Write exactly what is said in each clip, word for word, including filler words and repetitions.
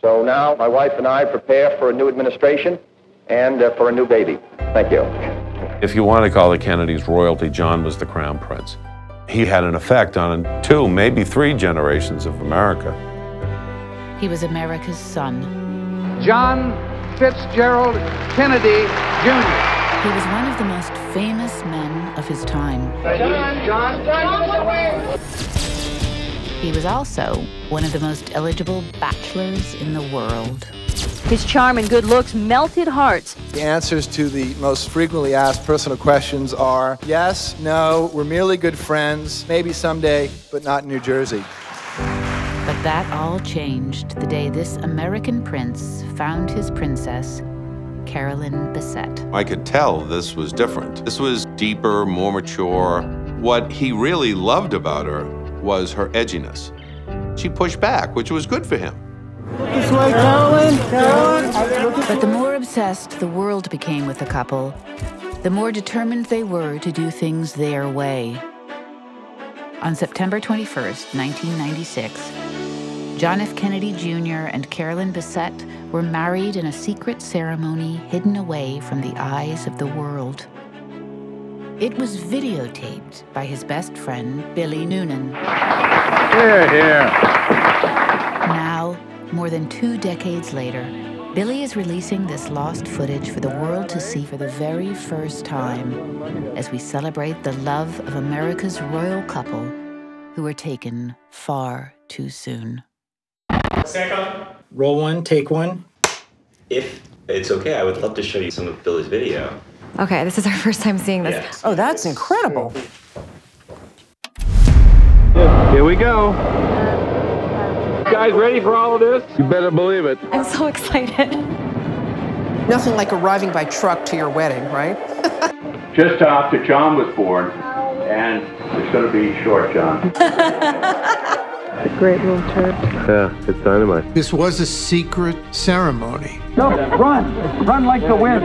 So now my wife and I prepare for a new administration and uh, for a new baby. Thank you. If you want to call the Kennedys royalty, John was the crown prince. He had an effect on two, maybe three generations of America. He was America's son. John Fitzgerald Kennedy Junior He was one of the most famous men of his time. John, John, John, he was also one of the most eligible bachelors in the world. His charm and good looks melted hearts. The answers to the most frequently asked personal questions are yes, no, we're merely good friends, maybe someday, but not in New Jersey. But that all changed the day this American prince found his princess, Carolyn Bessette. I could tell this was different. This was deeper, more mature. What he really loved about her was her edginess. She pushed back, which was good for him. This way, Carolyn, Carolyn. But the more obsessed the world became with the couple, the more determined they were to do things their way. On September twenty-first, nineteen ninety-six, John F. Kennedy Junior and Carolyn Bessette were married in a secret ceremony hidden away from the eyes of the world. It was videotaped by his best friend, Billy Noonan. Here, here. Now, more than two decades later, Billy is releasing this lost footage for the world to see for the very first time as we celebrate the love of America's royal couple who were taken far too soon. Second. Roll one, take one. If it's okay, I would love to show you some of Billy's video. Okay, this is our first time seeing this. Yes. Oh, that's incredible. Here we go. You guys ready for all of this? You better believe it. I'm so excited. Nothing like arriving by truck to your wedding, right? Just after John was born, and it's going to be short, John. A great little church. Yeah, it's dynamite. This was a secret ceremony. No, run. Run like the wind.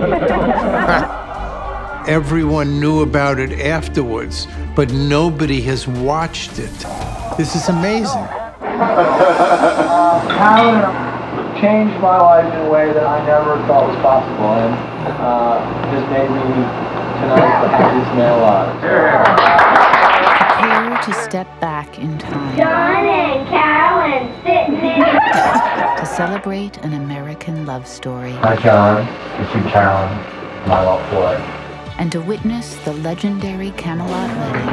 Everyone knew about it afterwards, but nobody has watched it. This is amazing. uh, How changed my life in a way that I never thought was possible, and uh, just made me tonight the happiest man alive. Yeah. To step back in time. John and Carolyn sitting in to celebrate an American love story. Hi, John. This is Carolyn, my love boy. And to witness the legendary Camelot wedding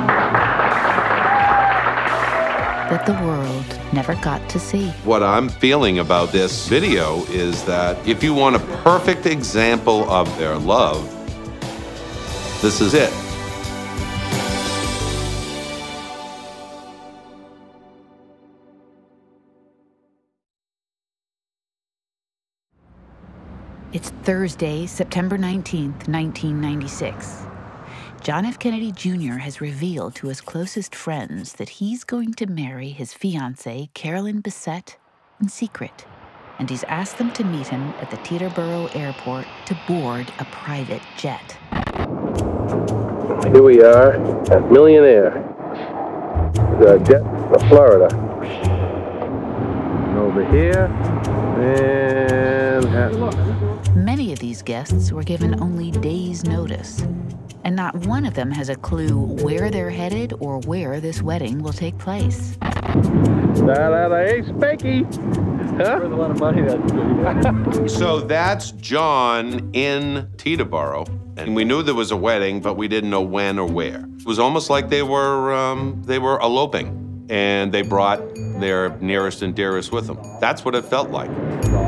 that the world never got to see. What I'm feeling about this video is that if you want a perfect example of their love, this is it. It's Thursday, September nineteenth, nineteen ninety-six. John F. Kennedy Junior has revealed to his closest friends that he's going to marry his fiancée, Carolyn Bessette, in secret. And he's asked them to meet him at the Teterboro Airport to board a private jet. Here we are at Million Air. The jet to Florida. And over here, Manhattan. Many of these guests were given only days' notice, and not one of them has a clue where they're headed or where this wedding will take place. Hey, Specky! Huh? So that's John in Teterboro, and we knew there was a wedding, but we didn't know when or where. It was almost like they were um, they were eloping, and they brought their nearest and dearest with them. That's what it felt like.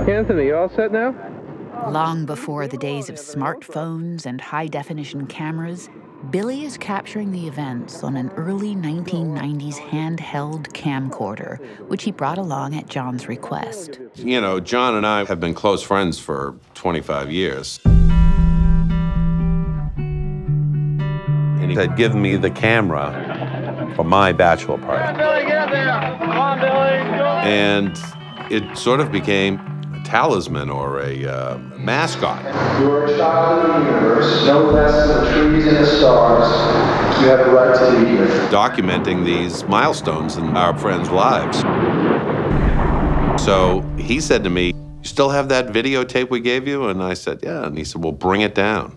Anthony, you all set now? Long before the days of smartphones and high-definition cameras, Billy is capturing the events on an early nineteen nineties handheld camcorder, which he brought along at John's request. You know, John and I have been close friends for twenty-five years. And he had given me the camera for my bachelor party. Come on, Billy, get there! Come on, Billy, go! And it sort of became talisman or a uh, mascot. You are a child of the universe, no less than the trees and the stars. You have the right to be here. Documenting these milestones in our friends' lives. So he said to me, "You still have that videotape we gave you?" And I said, "Yeah." And he said, "Well, bring it down."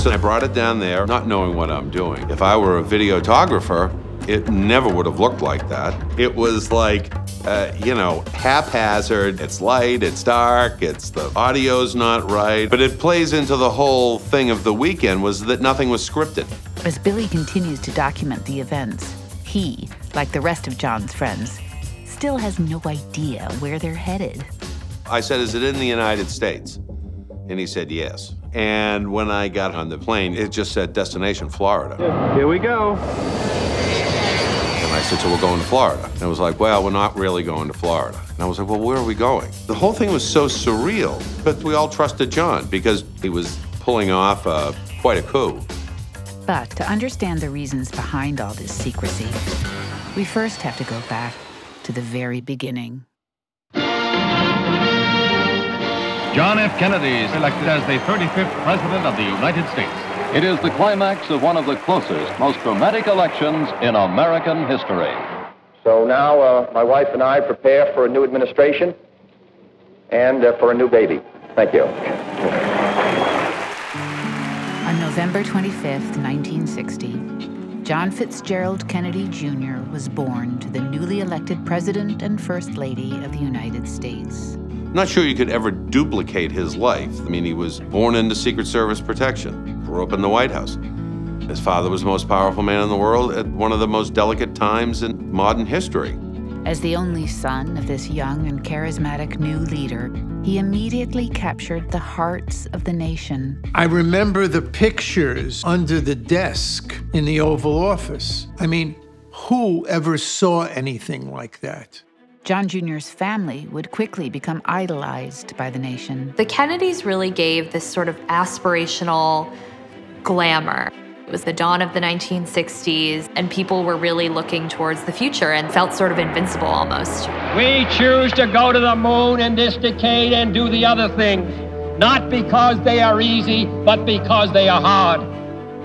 So I brought it down there, not knowing what I'm doing. If I were a videographer, it never would have looked like that. It was like, uh, you know, haphazard. It's light, it's dark, it's the audio's not right. But it plays into the whole thing of the weekend, was that nothing was scripted. As Billy continues to document the events, he, like the rest of John's friends, still has no idea where they're headed. I said, "Is it in the United States?" And he said, "Yes." And when I got on the plane, it just said destination Florida. Here we go. And I said, "So we're going to Florida." And it was like, "Well, we're not really going to Florida." And I was like, "Well, where are we going?" The whole thing was so surreal, but we all trusted John because he was pulling off uh, quite a coup. But to understand the reasons behind all this secrecy, we first have to go back to the very beginning. John F. Kennedy is elected as the thirty-fifth President of the United States. It is the climax of one of the closest, most dramatic elections in American history. So now uh, my wife and I prepare for a new administration and uh, for a new baby. Thank you. On November twenty-fifth, nineteen sixty, John Fitzgerald Kennedy Junior was born to the newly elected President and First Lady of the United States. Not sure you could ever duplicate his life. I mean, he was born into Secret Service protection, grew up in the White House. His father was the most powerful man in the world at one of the most delicate times in modern history. As the only son of this young and charismatic new leader, he immediately captured the hearts of the nation. I remember the pictures under the desk in the Oval Office. I mean, who ever saw anything like that? John Junior's family would quickly become idolized by the nation. The Kennedys really gave this sort of aspirational glamour. It was the dawn of the nineteen sixties, and people were really looking towards the future and felt sort of invincible almost. We choose to go to the moon in this decade and do the other things, not because they are easy, but because they are hard.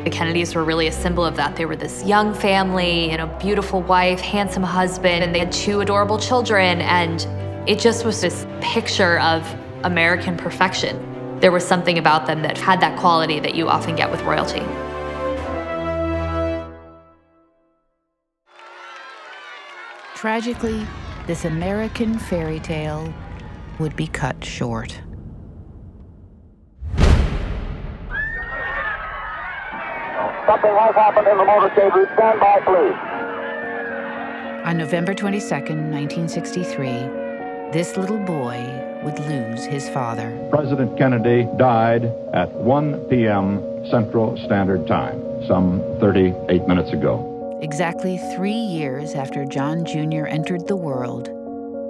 The Kennedys were really a symbol of that. They were this young family and a beautiful wife, handsome husband, and they had two adorable children, and it just was this picture of American perfection. There was something about them that had that quality that you often get with royalty. Tragically, this American fairy tale would be cut short. Something has happened in the motorcade route. Stand by, please. On November twenty-second, nineteen sixty-three, this little boy would lose his father. President Kennedy died at one p m Central Standard Time, some thirty-eight minutes ago. Exactly three years after John Junior entered the world,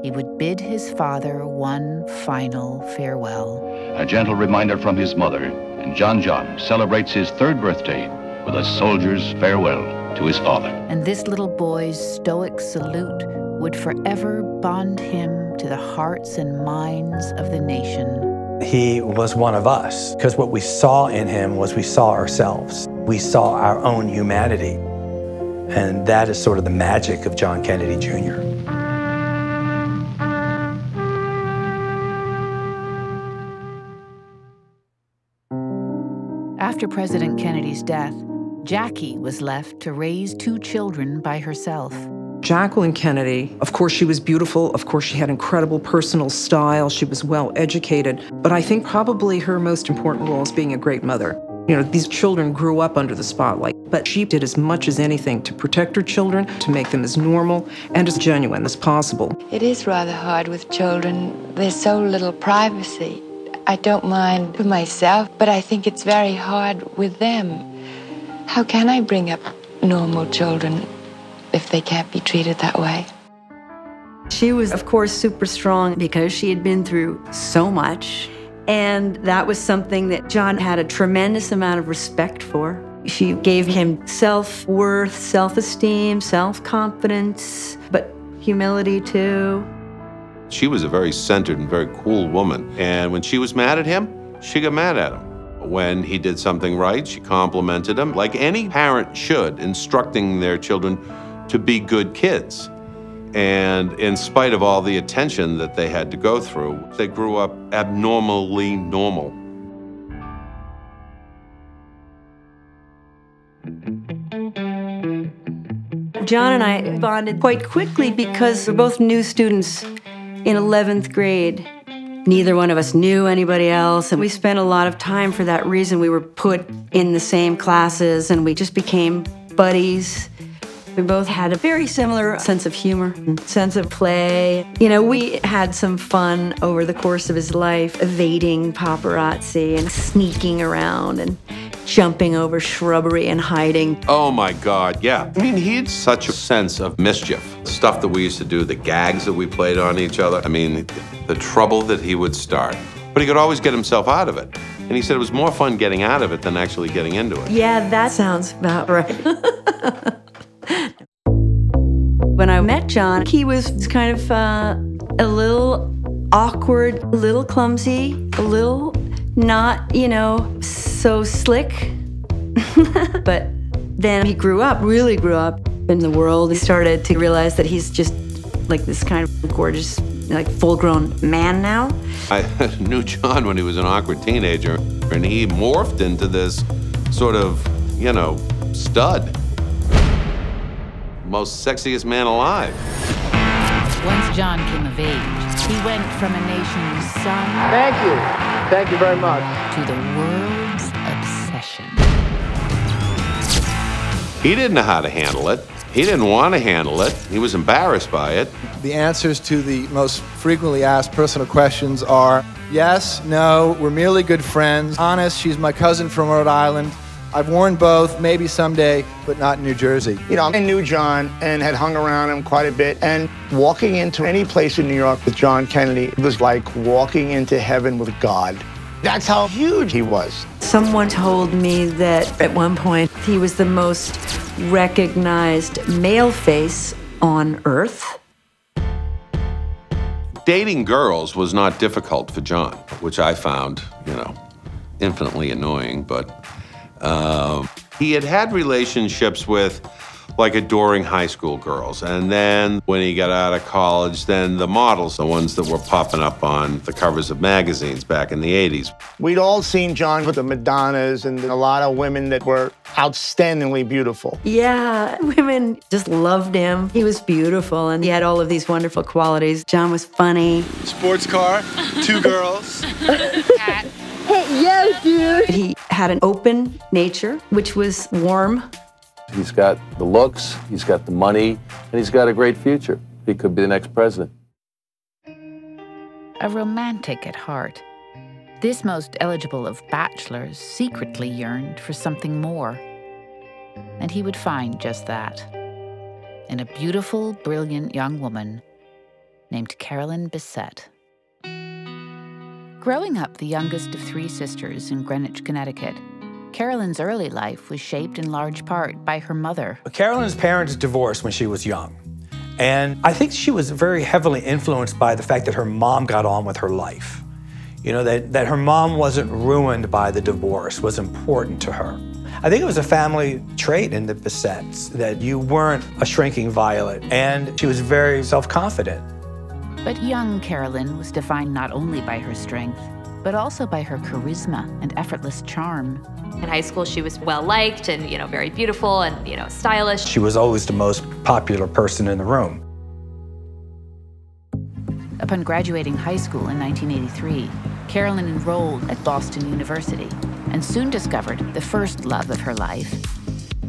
he would bid his father one final farewell. A gentle reminder from his mother, and John John celebrates his third birthday with a soldier's farewell to his father. And this little boy's stoic salute would forever bond him to the hearts and minds of the nation. He was one of us, because what we saw in him was we saw ourselves. We saw our own humanity. And that is sort of the magic of John Kennedy Junior After President Kennedy's death, Jackie was left to raise two children by herself. Jacqueline Kennedy, of course she was beautiful, of course she had incredible personal style, she was well educated, but I think probably her most important role is being a great mother. You know, these children grew up under the spotlight, but she did as much as anything to protect her children, to make them as normal and as genuine as possible. It is rather hard with children. There's so little privacy. I don't mind for myself, but I think it's very hard with them. How can I bring up normal children if they can't be treated that way? She was, of course, super strong because she had been through so much, and that was something that John had a tremendous amount of respect for. She gave him self-worth, self-esteem, self-confidence, but humility too. She was a very centered and very cool woman, and when she was mad at him, she got mad at him. When he did something right, she complimented him, like any parent should, instructing their children to be good kids. And in spite of all the attention that they had to go through, they grew up abnormally normal. John and I bonded quite quickly because we're both new students in eleventh grade. Neither one of us knew anybody else, and we spent a lot of time for that reason. We were put in the same classes, and we just became buddies. We both had a very similar sense of humor, sense of play. You know, we had some fun over the course of his life, evading paparazzi and sneaking around and jumping over shrubbery and hiding. Oh my God, yeah. I mean, he had such a sense of mischief. Stuff that we used to do, the gags that we played on each other. I mean, the trouble that he would start. But he could always get himself out of it. And he said it was more fun getting out of it than actually getting into it. Yeah, that sounds about right. When I met John, he was kind of uh, a little awkward, a little clumsy, a little not, you know, so slick. But then he grew up, really grew up in the world. He started to realize that he's just like this kind of gorgeous, like full-grown man now. I knew John when he was an awkward teenager, and he morphed into this sort of, you know, stud. Most sexiest man alive. Once John came of age, he went from a nation's son. Thank you. Thank you very much. To the world's obsession. He didn't know how to handle it. He didn't want to handle it. He was embarrassed by it. The answers to the most frequently asked personal questions are yes, no, we're merely good friends. Honest, she's my cousin from Rhode Island. I've worn both, maybe someday, but not in New Jersey. You know, I knew John and had hung around him quite a bit, and walking into any place in New York with John Kennedy was like walking into heaven with God. That's how huge he was. Someone told me that at one point he was the most recognized male face on earth. Dating girls was not difficult for John, which I found, you know, infinitely annoying, but Uh, he had had relationships with, like, adoring high school girls. And then when he got out of college, then the models, the ones that were popping up on the covers of magazines back in the eighties. We'd all seen John with the Madonnas and a lot of women that were outstandingly beautiful. Yeah, women just loved him. He was beautiful, and he had all of these wonderful qualities. John was funny. Sports car, two girls. Cat. Hey, yeah, dude. He had an open nature, which was warm. He's got the looks, he's got the money, and he's got a great future. He could be the next president. A romantic at heart, this most eligible of bachelors secretly yearned for something more. And he would find just that in a beautiful, brilliant young woman named Carolyn Bessette. Growing up the youngest of three sisters in Greenwich, Connecticut, Carolyn's early life was shaped in large part by her mother. Carolyn's parents divorced when she was young. And I think she was very heavily influenced by the fact that her mom got on with her life. You know, that, that her mom wasn't ruined by the divorce was important to her. I think it was a family trait in the Bessettes that you weren't a shrinking violet, and she was very self-confident. But young Carolyn was defined not only by her strength, but also by her charisma and effortless charm. In high school, she was well-liked and, you know, very beautiful and, you know, stylish. She was always the most popular person in the room. Upon graduating high school in nineteen eighty-three, Carolyn enrolled at Boston University and soon discovered the first love of her life,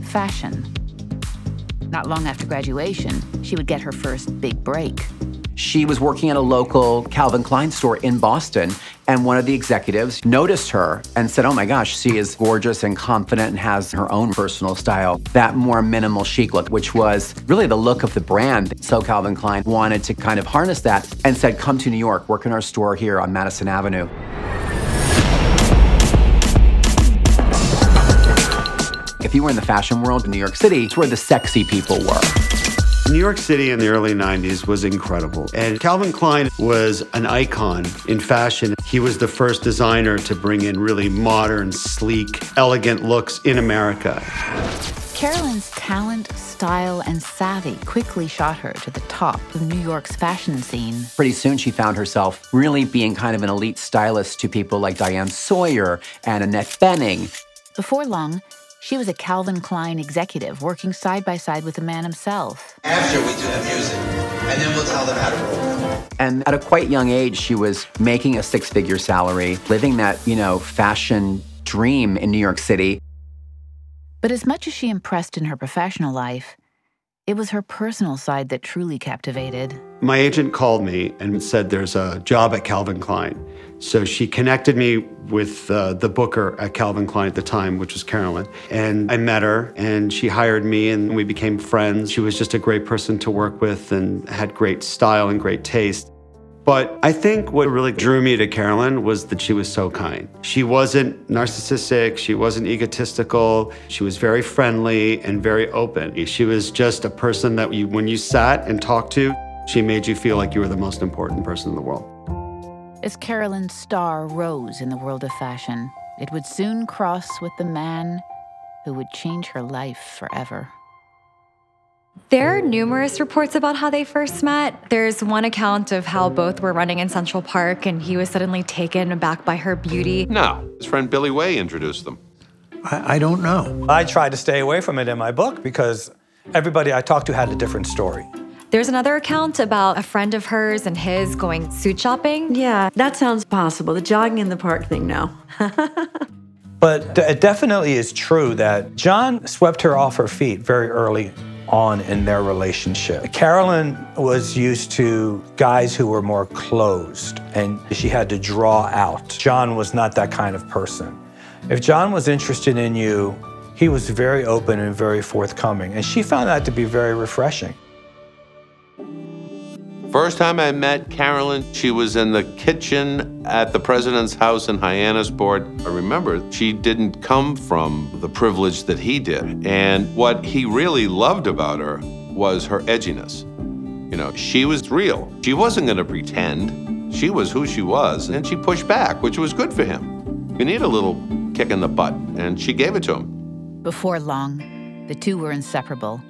fashion. Not long after graduation, she would get her first big break. She was working at a local Calvin Klein store in Boston, and one of the executives noticed her and said, oh my gosh, she is gorgeous and confident and has her own personal style. That more minimal chic look, which was really the look of the brand. So Calvin Klein wanted to kind of harness that and said, come to New York, work in our store here on Madison Avenue. If you were in the fashion world in New York City, it's where the sexy people were. New York City in the early nineties was incredible, and Calvin Klein was an icon in fashion. He was the first designer to bring in really modern, sleek, elegant looks in America. Carolyn's talent, style, and savvy quickly shot her to the top of New York's fashion scene. Pretty soon she found herself really being kind of an elite stylist to people like Diane Sawyer and Annette Benning. Before long, she was a Calvin Klein executive working side by side with the man himself. After we do the music, and then we'll tell them how to roll. And at a quite young age, she was making a six-figure salary, living that, you know, fashion dream in New York City. But as much as she impressed in her professional life, it was her personal side that truly captivated. My agent called me and said there's a job at Calvin Klein. So she connected me with uh, the booker at Calvin Klein at the time, which was Carolyn. And I met her, and she hired me, and we became friends. She was just a great person to work with and had great style and great taste. But I think what really drew me to Carolyn was that she was so kind. She wasn't narcissistic, she wasn't egotistical, she was very friendly and very open. She was just a person that you, when you sat and talked to, she made you feel like you were the most important person in the world. As Carolyn's star rose in the world of fashion, it would soon cross with the man who would change her life forever. There are numerous reports about how they first met. There's one account of how both were running in Central Park and he was suddenly taken aback by her beauty. No, his friend Billy Way introduced them. I, I don't know. I tried to stay away from it in my book because everybody I talked to had a different story. There's another account about a friend of hers and his going suit shopping. Yeah, that sounds possible. The jogging in the park thing, no. But it definitely is true that John swept her off her feet very early on in their relationship. Carolyn was used to guys who were more closed, and she had to draw out. John was not that kind of person. If John was interested in you, he was very open and very forthcoming, and she found that to be very refreshing. First time I met Carolyn, she was in the kitchen at the president's house in Hyannisport. I remember she didn't come from the privilege that he did. And what he really loved about her was her edginess. You know, she was real. She wasn't gonna pretend. She was who she was, and she pushed back, which was good for him. You need a little kick in the butt, and she gave it to him. Before long, the two were inseparable.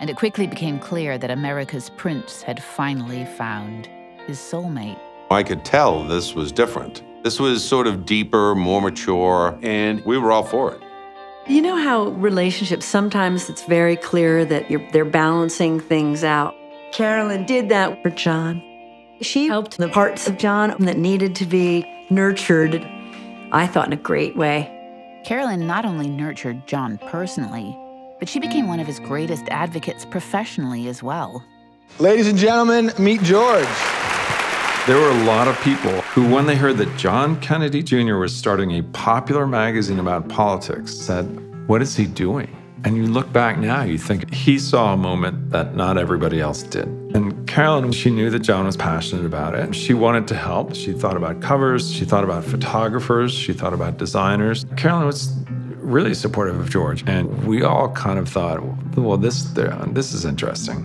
And it quickly became clear that America's prince had finally found his soulmate. I could tell this was different. This was sort of deeper, more mature, and we were all for it. You know how relationships, sometimes it's very clear that you're, they're balancing things out. Carolyn did that for John. She helped the parts of John that needed to be nurtured, I thought, in a great way. Carolyn not only nurtured John personally, but she became one of his greatest advocates professionally as well. Ladies and gentlemen, meet George. There were a lot of people who, when they heard that John Kennedy Junior was starting a popular magazine about politics, said, "What is he doing?" And you look back now, you think he saw a moment that not everybody else did. And Carolyn, she knew that John was passionate about it. She wanted to help. She thought about covers. She thought about photographers. She thought about designers. Carolyn was really supportive of George, and we all kind of thought, well, this this is interesting.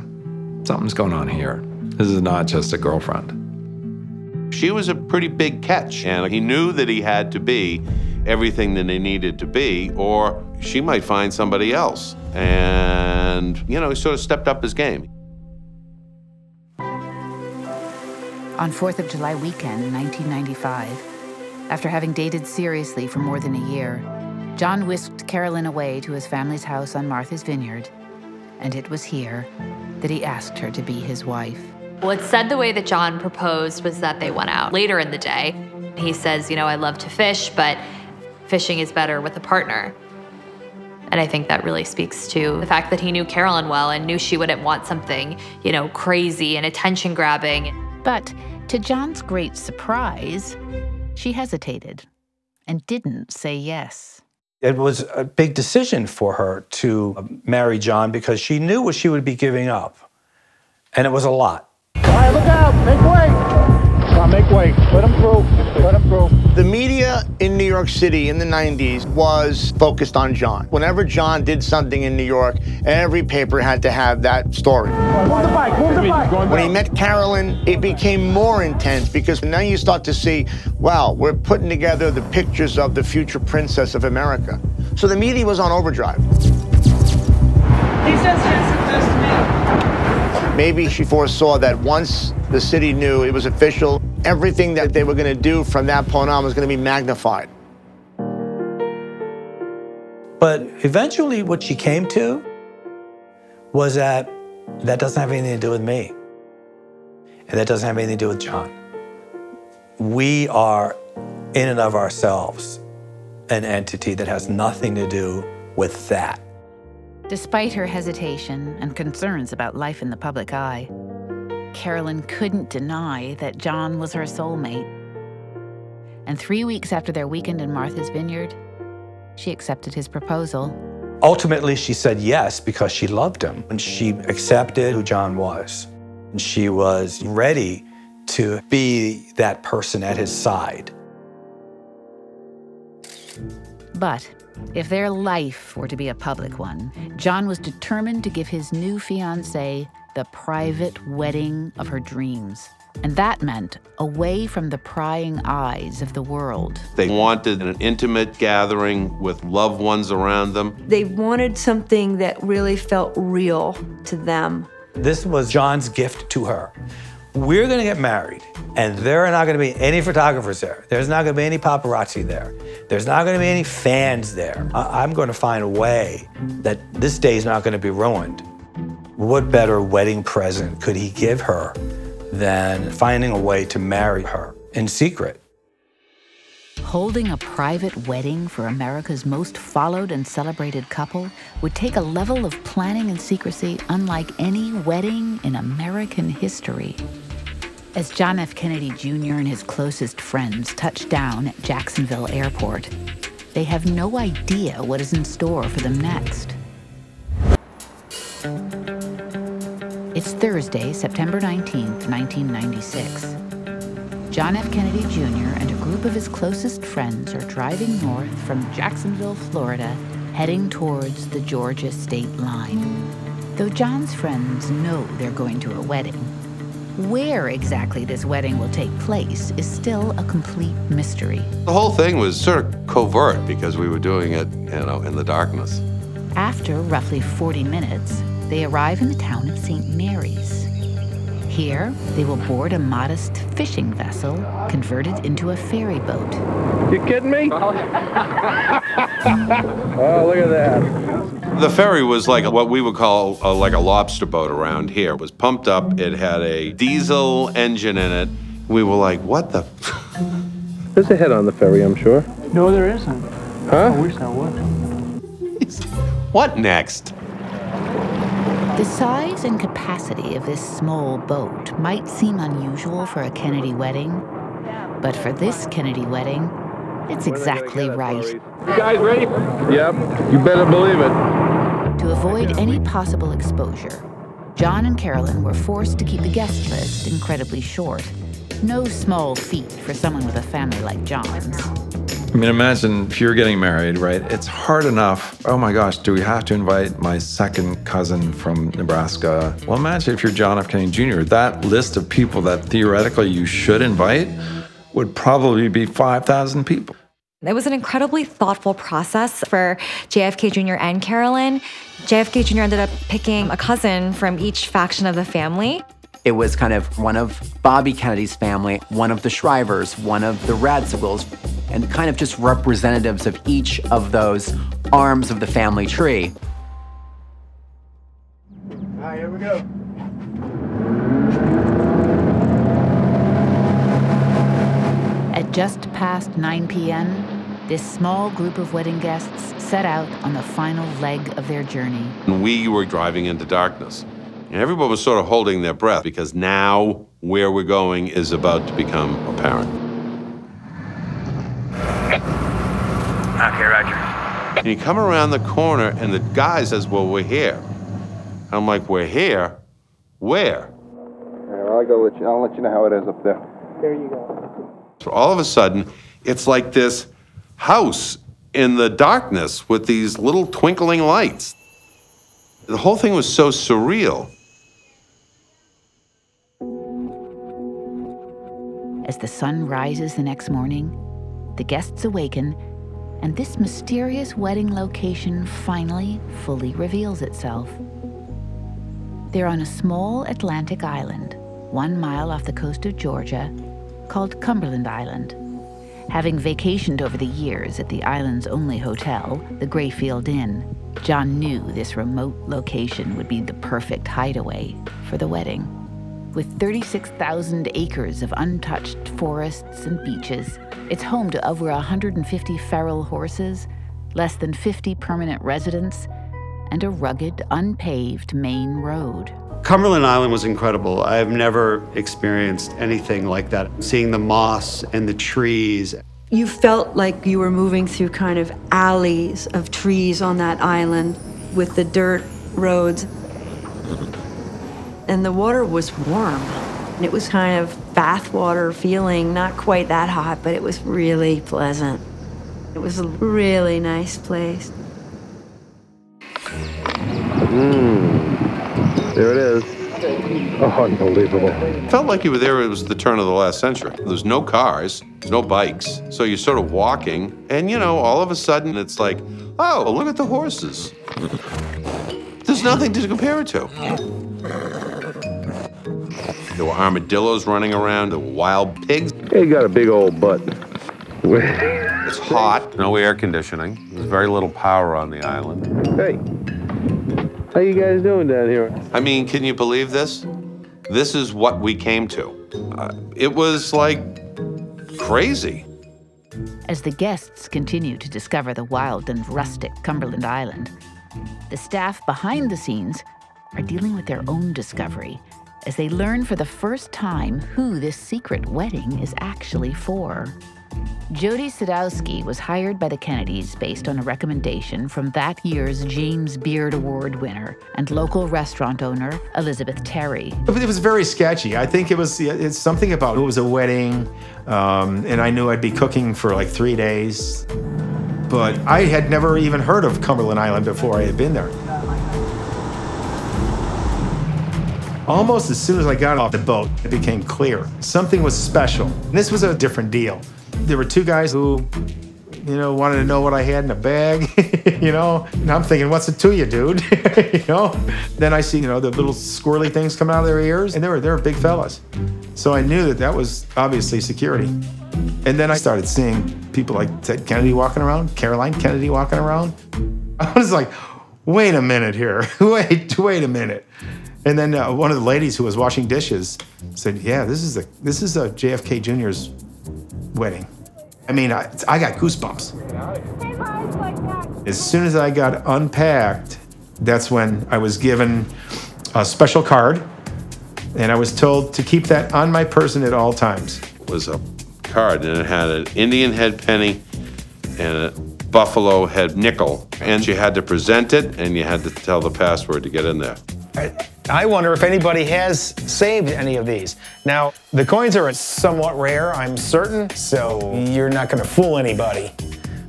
Something's going on here. This is not just a girlfriend. She was a pretty big catch, and he knew that he had to be everything that he needed to be, or she might find somebody else. And, you know, he sort of stepped up his game. On fourth of July weekend in nineteen ninety-five, after having dated seriously for more than a year, John whisked Carolyn away to his family's house on Martha's Vineyard, and it was here that he asked her to be his wife. Well, it's said the way that John proposed was that they went out later in the day. He says, you know, I love to fish, but fishing is better with a partner. And I think that really speaks to the fact that he knew Carolyn well and knew she wouldn't want something, you know, crazy and attention-grabbing. But to John's great surprise, she hesitated and didn't say yes. It was a big decision for her to marry John because she knew what she would be giving up. And it was a lot. All right, look out, make way. Come on, make way, let him through, let him through. The media in New York City in the nineties was focused on John. Whenever John did something in New York, every paper had to have that story. Move the bike, move the bike. When he met Carolyn, it became more intense because now you start to see, wow, we're putting together the pictures of the future princess of America. So the media was on overdrive. He says he has a testament. Maybe she foresaw that once the city knew it was official, everything that they were going to do from that point on was going to be magnified. But eventually what she came to was that that doesn't have anything to do with me. And that doesn't have anything to do with John. We are, in and of ourselves, an entity that has nothing to do with that. Despite her hesitation and concerns about life in the public eye, Carolyn couldn't deny that John was her soulmate. And three weeks after their weekend in Martha's Vineyard, she accepted his proposal. Ultimately, she said yes because she loved him, and she accepted who John was. And she was ready to be that person at his side. But if their life were to be a public one, John was determined to give his new fiancée the private wedding of her dreams. And that meant away from the prying eyes of the world. They wanted an intimate gathering with loved ones around them. They wanted something that really felt real to them. This was John's gift to her. We're going to get married, and there are not going to be any photographers there. There's not going to be any paparazzi there. There's not going to be any fans there. I I'm going to find a way that this day is not going to be ruined. What better wedding present could he give her than finding a way to marry her in secret? Holding a private wedding for America's most followed and celebrated couple would take a level of planning and secrecy unlike any wedding in American history. As John F. Kennedy Junior and his closest friends touch down at Jacksonville Airport, they have no idea what is in store for them next. It's Thursday, September nineteenth, nineteen ninety-six. John F. Kennedy Junior and a group of his closest friends are driving north from Jacksonville, Florida, heading towards the Georgia state line. Though John's friends know they're going to a wedding, where exactly this wedding will take place is still a complete mystery. The whole thing was sort of covert because we were doing it, you know, in the darkness. After roughly forty minutes, they arrive in the town of Saint Mary's. Here, they will board a modest fishing vessel converted into a ferry boat. You kidding me? Oh, look at that. The ferry was like what we would call a, like a lobster boat around here. It was pumped up. It had a diesel engine in it. We were like, what the? There's a head on the ferry, I'm sure. No, there isn't. Huh? I wish there was. What next? The size and capacity of this small boat might seem unusual for a Kennedy wedding, but for this Kennedy wedding, it's exactly right. You guys ready? Yep, you better believe it. To avoid any possible exposure, John and Carolyn were forced to keep the guest list incredibly short. No small feat for someone with a family like John's. I mean, imagine if you're getting married, right? It's hard enough. Oh my gosh, do we have to invite my second cousin from Nebraska? Well, imagine if you're John F. Kennedy Junior That list of people that theoretically you should invite would probably be five thousand people. It was an incredibly thoughtful process for J F K Junior and Carolyn. J F K Junior ended up picking a cousin from each faction of the family. It was kind of one of Bobby Kennedy's family, one of the Shrivers, one of the Radzivils, and kind of just representatives of each of those arms of the family tree. All right, here we go. At just past nine p m, this small group of wedding guests set out on the final leg of their journey. We were driving into darkness. And everyone was sort of holding their breath because now where we're going is about to become apparent. Okay, Roger. And you come around the corner and the guy says, well, we're here. And I'm like, we're here? Where? Yeah, well, I'll, go let you, I'll let you know how it is up there. There you go. So all of a sudden, it's like this house in the darkness with these little twinkling lights. The whole thing was so surreal. As the sun rises the next morning, the guests awaken, and this mysterious wedding location finally fully reveals itself. They're on a small Atlantic island, one mile off the coast of Georgia, called Cumberland Island. Having vacationed over the years at the island's only hotel, the Greyfield Inn, John knew this remote location would be the perfect hideaway for the wedding. With thirty-six thousand acres of untouched forests and beaches, it's home to over one hundred fifty feral horses, less than fifty permanent residents, and a rugged, unpaved main road. Cumberland Island was incredible. I've never experienced anything like that. Seeing the moss and the trees. You felt like you were moving through kind of alleys of trees on that island with the dirt roads. And the water was warm. It was kind of bathwater feeling, not quite that hot, but it was really pleasant. It was a really nice place. Mmm, there it is. Oh, unbelievable. Felt like you were there, it was the turn of the last century. There's no cars, there's no bikes, so you're sort of walking, and you know, all of a sudden it's like, oh, well, look at the horses. There's nothing to compare it to. There were armadillos running around, there were wild pigs. Hey, you got a big old butt. It's hot, no air conditioning. There's very little power on the island. Hey, how you guys doing down here? I mean, can you believe this? This is what we came to. Uh, it was like crazy. As the guests continue to discover the wild and rustic Cumberland Island, the staff behind the scenes are dealing with their own discovery as they learn for the first time who this secret wedding is actually for. Jody Sadowski was hired by the Kennedys based on a recommendation from that year's James Beard Award winner and local restaurant owner, Elizabeth Terry. It was very sketchy. I think it was it's something about it was a wedding, um, and I knew I'd be cooking for like three days. But I had never even heard of Cumberland Island before I had been there. Almost as soon as I got off the boat, it became clear. Something was special. This was a different deal. There were two guys who, you know, wanted to know what I had in a bag, you know? And I'm thinking, what's it to you, dude? You know? Then I see, you know, the little squirrely things coming out of their ears, and they were, they were big fellas. So I knew that that was obviously security. And then I started seeing people like Ted Kennedy walking around, Carolyn Kennedy walking around. I was like, wait a minute here, wait, wait a minute. And then uh, one of the ladies who was washing dishes said, yeah, this is a, this is a J F K Junior's wedding. I mean, I, I got goosebumps. As soon as I got unpacked, that's when I was given a special card, and I was told to keep that on my person at all times. It was a card, and it had an Indian head penny and a buffalo head nickel, and you had to present it, and you had to tell the password to get in there. I, I wonder if anybody has saved any of these. Now, the coins are somewhat rare, I'm certain, so you're not gonna fool anybody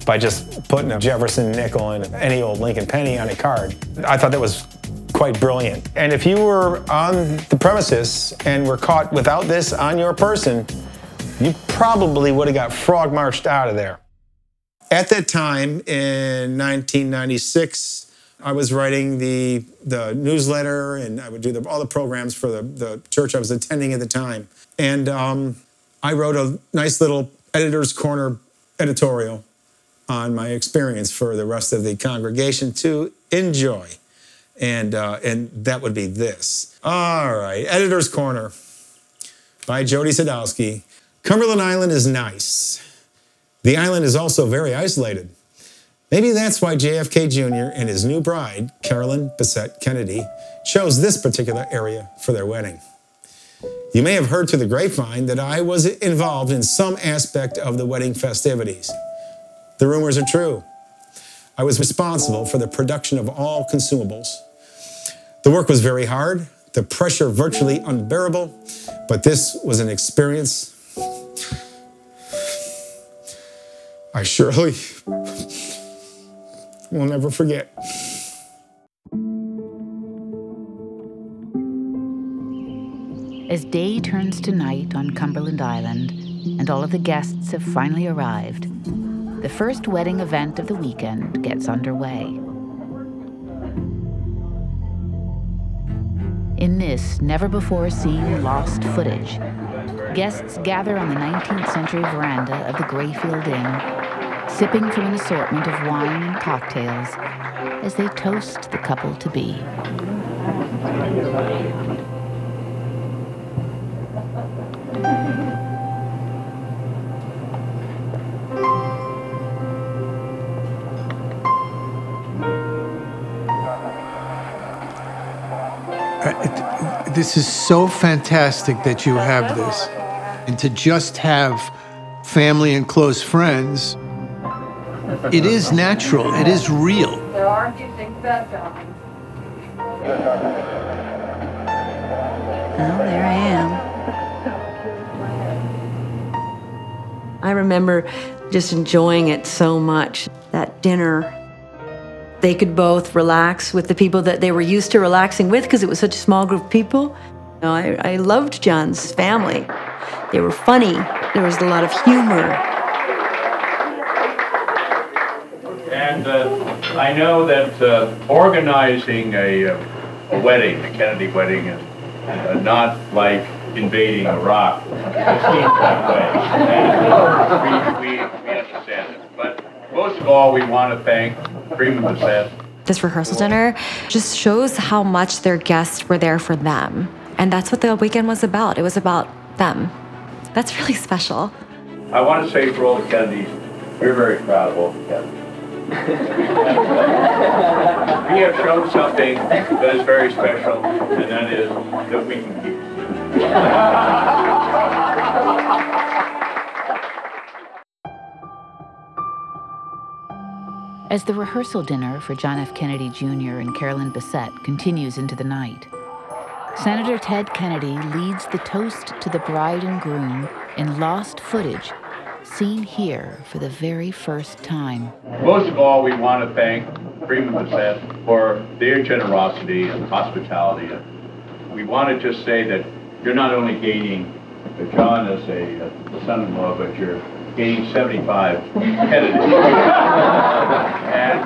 by just putting a Jefferson nickel and any old Lincoln penny on a card. I thought that was quite brilliant. And if you were on the premises and were caught without this on your person, you probably would have got frog marched out of there. At that time in nineteen ninety-six, I was writing the, the newsletter, and I would do the, all the programs for the, the church I was attending at the time. And um, I wrote a nice little editor's corner editorial on my experience for the rest of the congregation to enjoy. And, uh, and that would be this. All right, Editor's Corner by Jody Sadowski. Cumberland Island is nice. The island is also very isolated. Maybe that's why J F K Junior and his new bride, Carolyn Bessette-Kennedy, chose this particular area for their wedding. You may have heard through the grapevine that I was involved in some aspect of the wedding festivities. The rumors are true. I was responsible for the production of all consumables. The work was very hard, the pressure virtually unbearable, but this was an experience I surely we'll never forget. As day turns to night on Cumberland Island, and all of the guests have finally arrived, the first wedding event of the weekend gets underway. in this never-before-seen lost footage, guests gather on the nineteenth century veranda of the Greyfield Inn, sipping from an assortment of wine and cocktails as they toast the couple-to-be. This is so fantastic that you have this. And to just have family and close friends, it is natural, it is real. There aren't you think that, Calvin? Well, there I am. I remember just enjoying it so much, that dinner. They could both relax with the people that they were used to relaxing with because it was such a small group of people. You know, I, I loved John's family. They were funny. There was a lot of humor. And uh, I know that uh, organizing a, uh, a wedding, a Kennedy wedding, is uh, not like invading Iraq. It seems that way. And we, we, we understand it. But most of all, we want to thank Freeman Bessette. This rehearsal dinner just shows how much their guests were there for them. And that's what the weekend was about. It was about them. That's really special. I want to say for all the Kennedys, we're very proud of all the Kennedys. We have shown something that is very special, and that is that we can keep. As the rehearsal dinner for John F. Kennedy Junior and Carolyn Bessette continues into the night, Senator Ted Kennedy leads the toast to the bride and groom in lost footage seen here for the very first time. Most of all, we want to thank Freeman Bessette for their generosity and hospitality. We want to just say that you're not only gaining John as a son-in-law, but you're gaining seventy-five Kennedy. And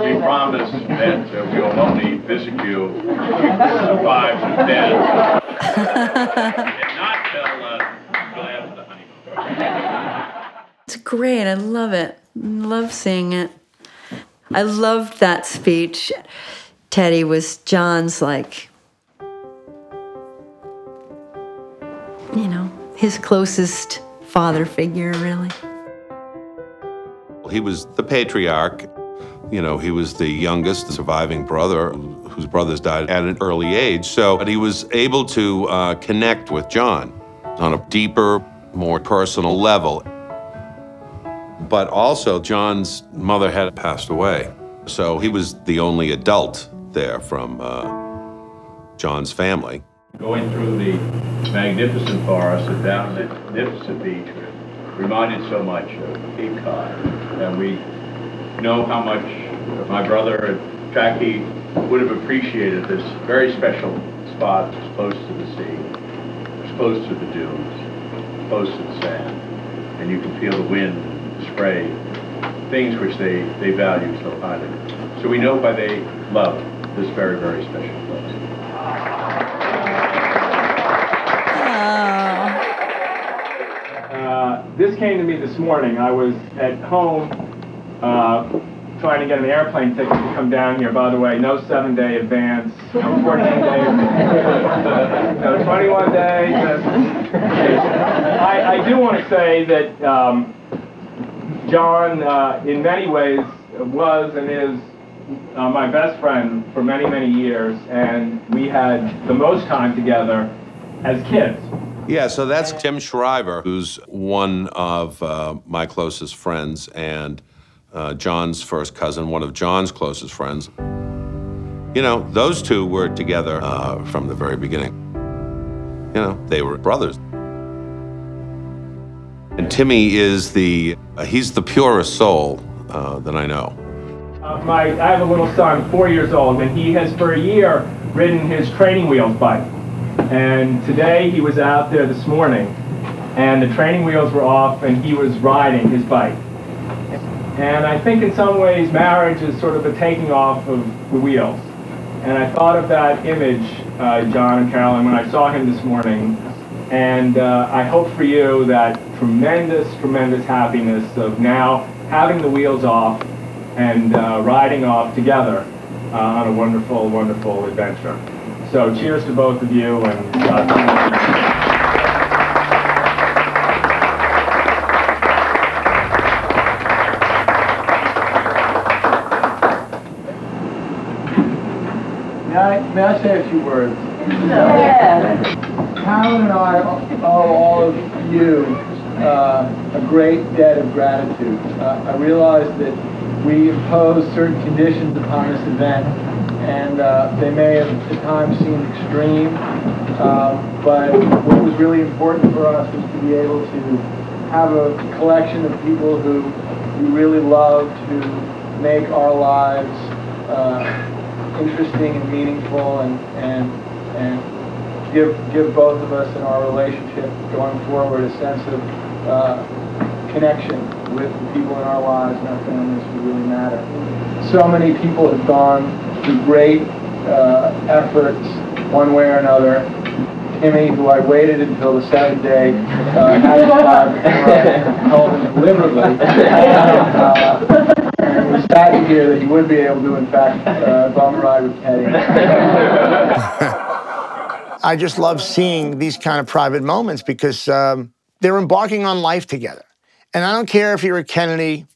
we promise that uh, we will only visit you five and ten, and not till uh, after the honeymoon. It's great. I love it. Love seeing it. I loved that speech. Teddy was John's, like, you know, his closest father figure, really. He was the patriarch. You know, he was the youngest surviving brother whose brothers died at an early age. So but he was able to uh, connect with John on a deeper, more personal level. But also, John's mother had passed away. So he was the only adult there from uh, John's family. Going through the magnificent forest and down the magnificent beach, reminded so much of Cape Cod, and we know how much my brother Jackie would have appreciated this very special spot that's close to the sea, it's close to the dunes, close to the sand, and you can feel the wind, the spray, things which they, they value so highly. So we know why they love this very, very special place. This came to me this morning. I was at home uh, trying to get an airplane ticket to come down here. By the way, no seven-day advance, no fourteen-day advance, no twenty-one-day. I, I do want to say that um, John, uh, in many ways, was and is uh, my best friend for many, many years, and we had the most time together as kids. Yeah, so that's Tim Shriver, who's one of uh, my closest friends and uh, John's first cousin, one of John's closest friends. You know, those two were together uh, from the very beginning. You know, they were brothers. And Timmy is the, uh, he's the purest soul uh, that I know. Uh, my, I have a little son, four years old, and he has for a year ridden his training wheels bike. And today he was out there this morning, and the training wheels were off, and he was riding his bike. And I think in some ways marriage is sort of a taking off of the wheels. And I thought of that image, uh, John and Carolyn, when I saw him this morning. And uh, I hope for you that tremendous, tremendous happiness of now having the wheels off and uh, riding off together uh, on a wonderful, wonderful adventure. So cheers to both of you. And uh, may I say a few words? Yeah. Carolyn and I owe all of you uh, a great debt of gratitude. Uh, I realize that we imposed certain conditions upon this event, and uh, they may have at times seemed extreme, uh, but what was really important for us was to be able to have a collection of people who we really love to make our lives uh, interesting and meaningful, and and and give give both of us in our relationship going forward a sense of uh, connection with the people in our lives and our families who really matter. So many people have gone through great uh, efforts, one way or another. Timmy, who I waited until the seventh day, uh, had his time before I told him deliberately. Uh, It was sad to hear that he would be able to, in fact, uh, bum ride with Teddy. I just love seeing these kind of private moments because um, they're embarking on life together. And I don't care if you're a Kennedy,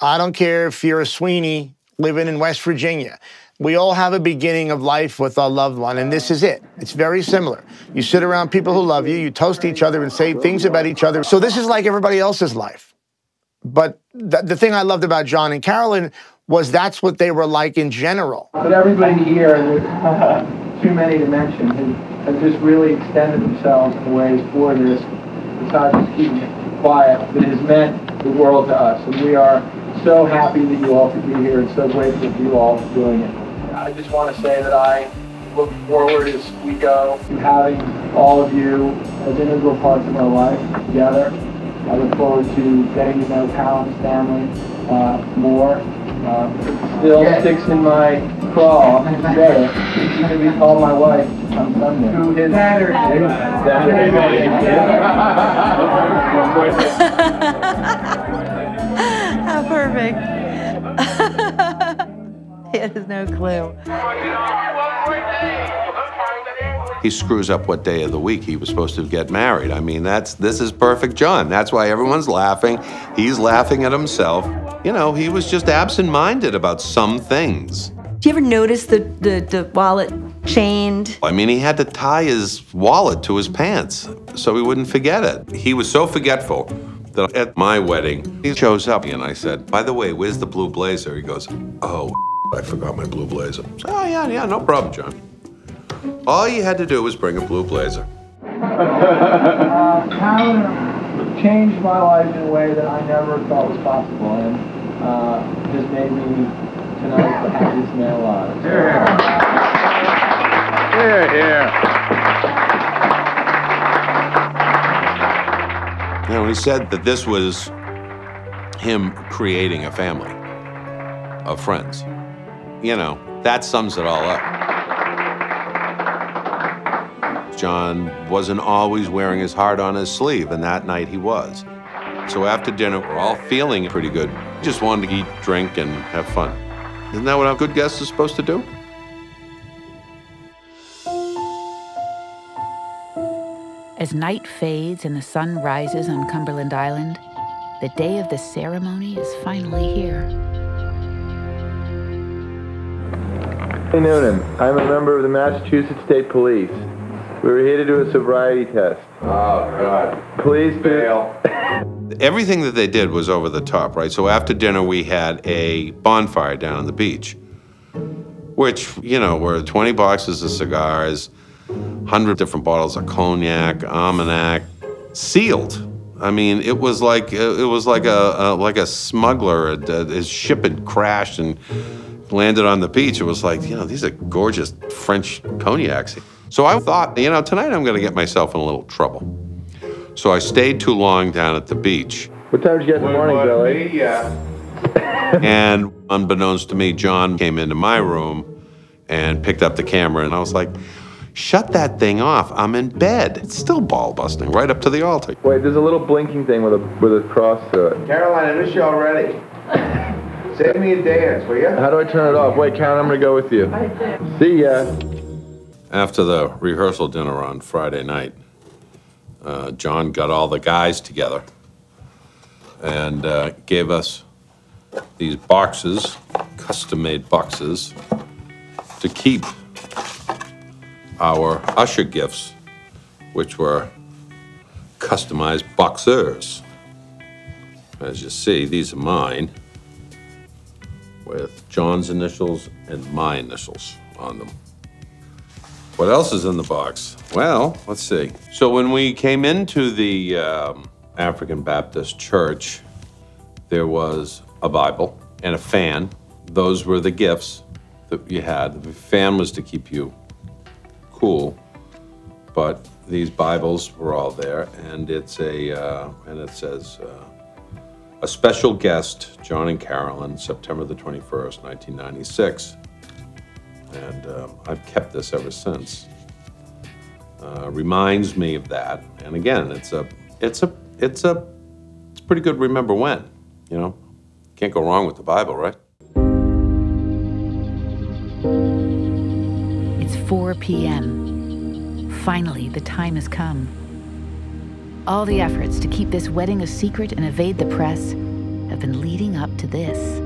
I don't care if you're a Sweeney living in West Virginia. We all have a beginning of life with our loved one, and this is it. It's very similar. You sit around people who love you, you toast each other and say things about each other. So this is like everybody else's life. But the, the thing I loved about John and Carolyn was that's what they were like in general. But everybody here, there's uh, too many to mention, has just really extended themselves in ways for this, besides just keeping it quiet, that has meant the world to us. And we are so happy that you all could be here and so grateful for you all for doing it. I just want to say that I look forward as we go to having all of you as integral parts of our life together. I look forward to getting to know Calvin's family uh, more. Uh, still yes. Sticks in my craw today. She's going to be called my wife on Sunday. Who is Saturday? Saturday. How perfect. He has no clue. He screws up what day of the week he was supposed to get married. I mean, that's this is perfect John. That's why everyone's laughing. He's laughing at himself. You know, he was just absent-minded about some things. Do you ever notice the, the, the wallet chained? I mean, he had to tie his wallet to his pants so he wouldn't forget it. He was so forgetful that at my wedding, he shows up and I said, by the way, where's the blue blazer? He goes, oh, I forgot my blue blazer. I said, oh, yeah, yeah, no problem, John. All you had to do was bring a blue blazer. uh, Calvin changed my life in a way that I never thought was possible, and uh, just made me tonight the happiest man alive. Here, here. Here, here. You know, he said that this was him creating a family of friends. You know, that sums it all up. John wasn't always wearing his heart on his sleeve, and that night he was. So after dinner, we're all feeling pretty good. Just wanted to eat, drink, and have fun. Isn't that what a good guest is supposed to do? As night fades and the sun rises on Cumberland Island, the day of the ceremony is finally here. Hey, Noonan, I'm a member of the Massachusetts State Police. We were here to do a sobriety test. Oh, God. Please bail. Everything that they did was over the top, right? So after dinner, we had a bonfire down on the beach, which, you know, were twenty boxes of cigars, one hundred different bottles of cognac, Armagnac, sealed. I mean, it was like it was like a, a like a smuggler. His ship had crashed and landed on the beach. It was like, you know, these are gorgeous French cognacs. So I thought, you know, tonight I'm going to get myself in a little trouble. So I stayed too long down at the beach. What time did you get in the morning, Billy? Me, yeah. And unbeknownst to me, John came into my room and picked up the camera, and I was like, shut that thing off, I'm in bed. It's still ball busting right up to the altar. Wait, there's a little blinking thing with a with a cross to it. Caroline, I miss you already. Save me a dance, will you? How do I turn it off? Wait, Karen, I'm gonna go with you. See ya. After the rehearsal dinner on Friday night, uh, John got all the guys together and uh, gave us these boxes, custom-made boxes, to keep our usher gifts, which were customized boxers. As you see, these are mine, with John's initials and my initials on them. What else is in the box? Well, let's see. So when we came into the um, African Baptist Church, there was a Bible and a fan. Those were the gifts that you had. The fan was to keep you cool, but these Bibles were all there, and it's a uh, and it says uh, a special guest, John and Carolyn, September the twenty-first, nineteen ninety-six. And um, I've kept this ever since. Uh, reminds me of that, and again, it's a, it's a, it's a, it's pretty good. Remember when, you know, can't go wrong with the Bible, right? It's four p m Finally, the time has come. All the efforts to keep this wedding a secret and evade the press have been leading up to this.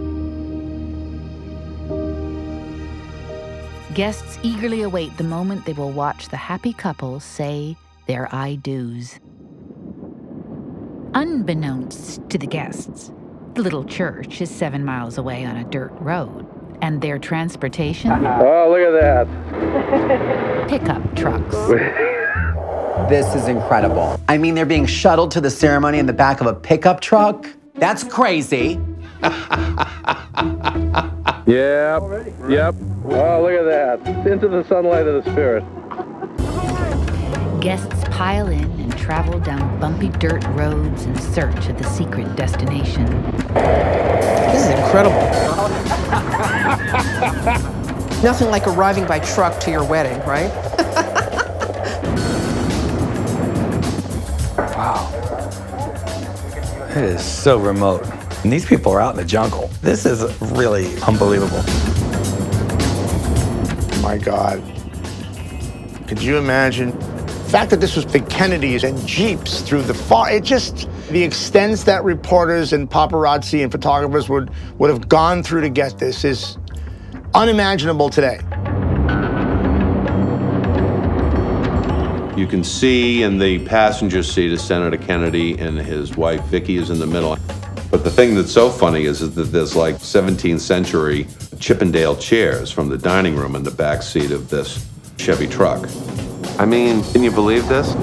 Guests eagerly await the moment they will watch the happy couple say their I do's. Unbeknownst to the guests, the little church is seven miles away on a dirt road, and their transportation... Oh, look at that. Pickup trucks. This is incredible. I mean, they're being shuttled to the ceremony in the back of a pickup truck? That's crazy. Yeah. Already? Yep. Oh, look at that. Into the sunlight of the Spirit. Guests pile in and travel down bumpy dirt roads in search of the secret destination. This is incredible. Nothing like arriving by truck to your wedding, right? Wow. It is so remote. And these people are out in the jungle. This is really unbelievable. My God. Could you imagine? The fact that this was the Kennedys and Jeeps through the fog, it just, the extents that reporters and paparazzi and photographers would, would have gone through to get this is unimaginable today. You can see in the passenger seat is Senator Kennedy, and his wife Vicky is in the middle. But the thing that's so funny is that there's like seventeenth century Chippendale chairs from the dining room in the back seat of this Chevy truck. I mean, can you believe this?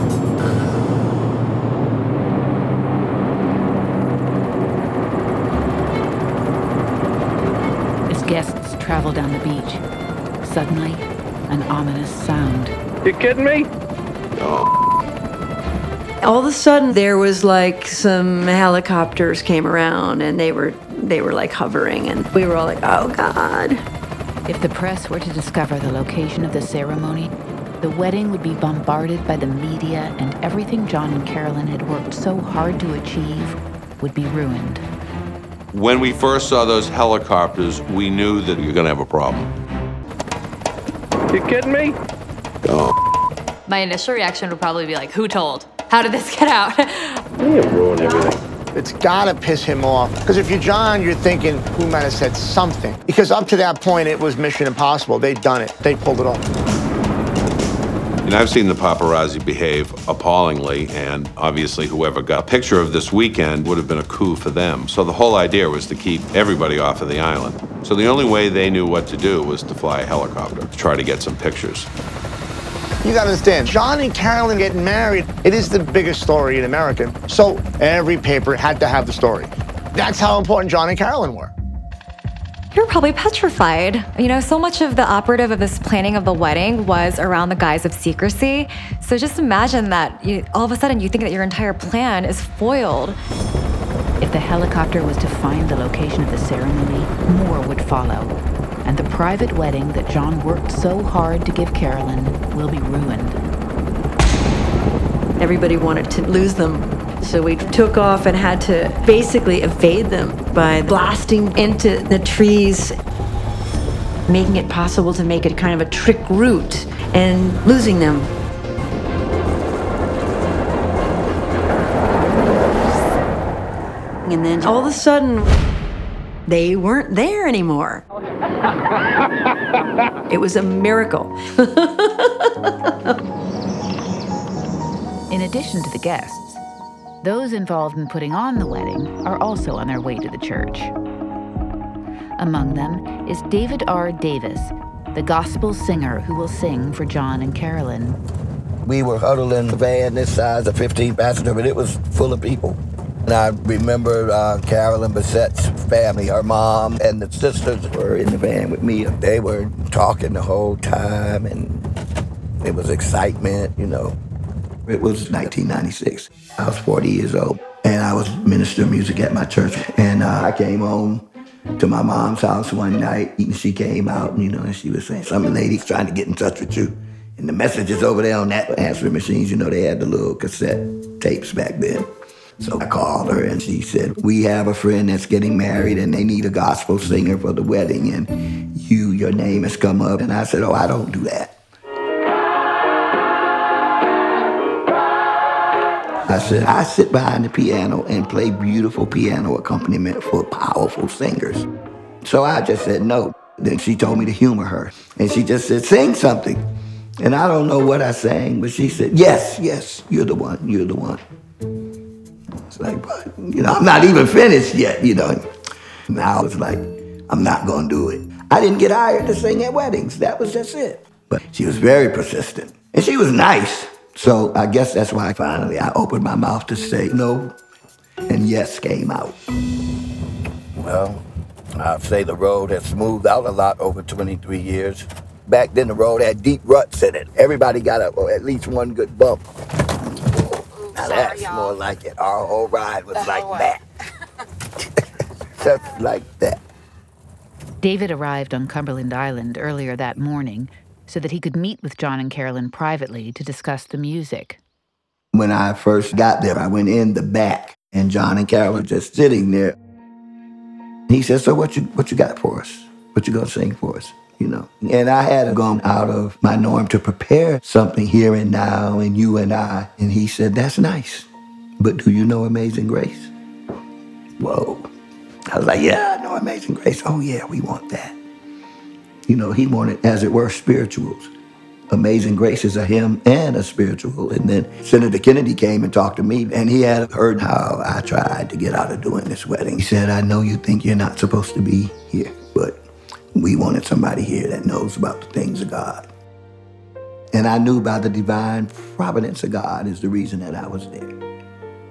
As guests travel down the beach, suddenly an ominous sound. You kidding me? Oh. All of a sudden, there was like some helicopters came around, and they were they were like hovering, and we were all like, oh God. If the press were to discover the location of the ceremony, the wedding would be bombarded by the media, and everything John and Carolyn had worked so hard to achieve would be ruined. When we first saw those helicopters, we knew that you're gonna have a problem. You kidding me? Oh. My initial reaction would probably be like, who told? How did this get out? You ruined everything. It's gotta piss him off. Because if you're John, you're thinking, who might have said something? Because up to that point, it was mission impossible. They'd done it. They pulled it off. And I've seen the paparazzi behave appallingly, and obviously whoever got a picture of this weekend would have been a coup for them. So the whole idea was to keep everybody off of the island. So the only way they knew what to do was to fly a helicopter to try to get some pictures. You gotta understand, John and Carolyn getting married, it is the biggest story in America. So every paper had to have the story. That's how important John and Carolyn were. You're probably petrified. You know, so much of the operative of this planning of the wedding was around the guise of secrecy. So just imagine that you, all of a sudden you think that your entire plan is foiled. If the helicopter was to find the location of the ceremony, more would follow. and the private wedding that John worked so hard to give Carolyn will be ruined. Everybody wanted to lose them, so we took off and had to basically evade them by blasting into the trees, making it possible to make it kind of a trick route and losing them. And then all of a sudden, they weren't there anymore. It was a miracle. In addition to the guests, those involved in putting on the wedding are also on their way to the church. Among them is David R. Davis, the gospel singer who will sing for John and Carolyn. We were huddled in the van this size of fifteen passenger, but it was full of people. And I remember uh, Carolyn Bessette's family, her mom and the sisters were in the van with me. They were talking the whole time, and it was excitement, you know. It was nineteen ninety-six. I was forty years old, and I was ministering music at my church. And uh, I came home to my mom's house one night, and she came out, you know, and she was saying, "Some lady's trying to get in touch with you." And the messages over there on that answering machines, you know, they had the little cassette tapes back then. So I called her and she said, "We have a friend that's getting married and they need a gospel singer for the wedding and you, your name has come up." And I said, "Oh, I don't do that." I said, "I sit behind the piano and play beautiful piano accompaniment for powerful singers." So I just said no. Then she told me to humor her and she just said, "Sing something." And I don't know what I sang, but she said, "Yes, yes, you're the one, you're the one." It's like, but, you know, I'm not even finished yet, you know. Now it's like, I'm not going to do it. I didn't get hired to sing at weddings. That was just it. But she was very persistent. And she was nice. So I guess that's why finally I opened my mouth to say no, and yes came out. Well, I'd say the road has smoothed out a lot over twenty-three years. Back then the road had deep ruts in it. Everybody got a, or at least one good bump. Now that's more like it. Our whole ride was like that. Just like that. David arrived on Cumberland Island earlier that morning so that he could meet with John and Carolyn privately to discuss the music. When I first got there, I went in the back, and John and Carolyn just sitting there. He said, "So what you what you got for us? What you gonna sing for us?" You know, and I had gone out of my norm to prepare something, Here and Now and You and I. And he said, "That's nice, but do you know Amazing Grace?" Whoa. I was like, "Yeah, I know Amazing Grace." "Oh, yeah, we want that." You know, he wanted, as it were, spirituals. Amazing Grace is a hymn and a spiritual. And then Senator Kennedy came and talked to me, and he had heard how I tried to get out of doing this wedding. He said, "I know you think you're not supposed to be here, but we wanted somebody here that knows about the things of God." And I knew by the divine providence of God is the reason that I was there.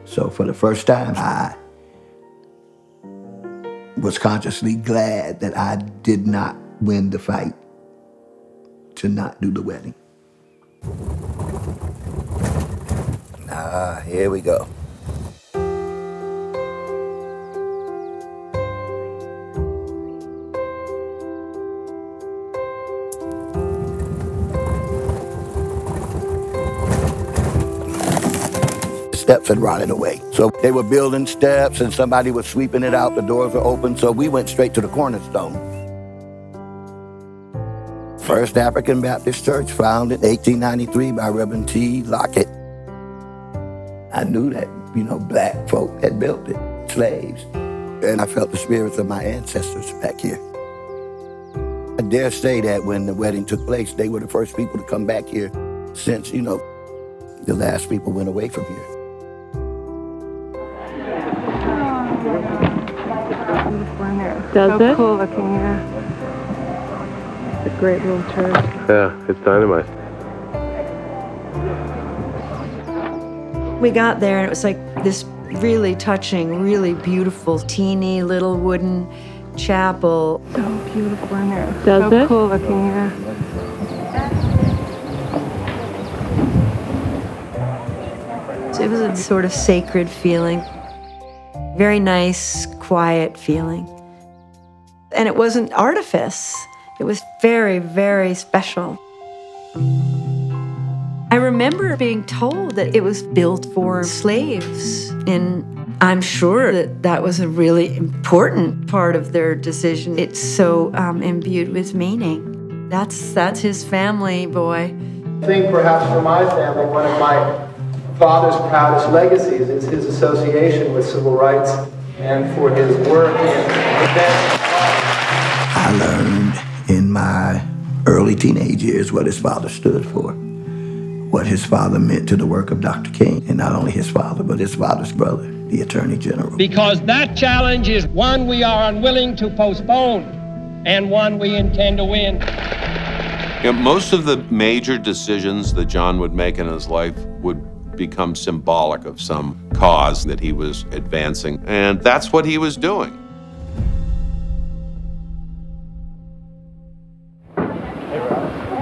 So for the first time, I was consciously glad that I did not win the fight to not do the wedding. Ah, here we go. Steps had rotted away. So they were building steps and somebody was sweeping it out. The doors were open, so we went straight to the cornerstone. First African Baptist Church, founded eighteen ninety-three by Reverend T. Lockett. I knew that, you know, black folk had built it, slaves. And I felt the spirits of my ancestors back here. I dare say that when the wedding took place, they were the first people to come back here since, you know, the last people went away from here. Does so it? Cool looking, yeah. It's a great little church. Yeah, it's dynamite. We got there and it was like this really touching, really beautiful, teeny little wooden chapel. So beautiful in there. Does so it? Cool looking, yeah. So it was a sort of sacred feeling. Very nice, quiet feeling. And it wasn't artifice. It was very, very special. I remember being told that it was built for slaves, and I'm sure that that was a really important part of their decision. It's so um, imbued with meaning. That's, that's his family, boy. I think perhaps for my family, one of my father's proudest legacies is his association with civil rights and for his work in defense. I learned in my early teenage years what his father stood for, what his father meant to the work of Doctor King, and not only his father, but his father's brother, the Attorney General. Because that challenge is one we are unwilling to postpone and one we intend to win. You know, most of the major decisions that John would make in his life would become symbolic of some cause that he was advancing, and that's what he was doing.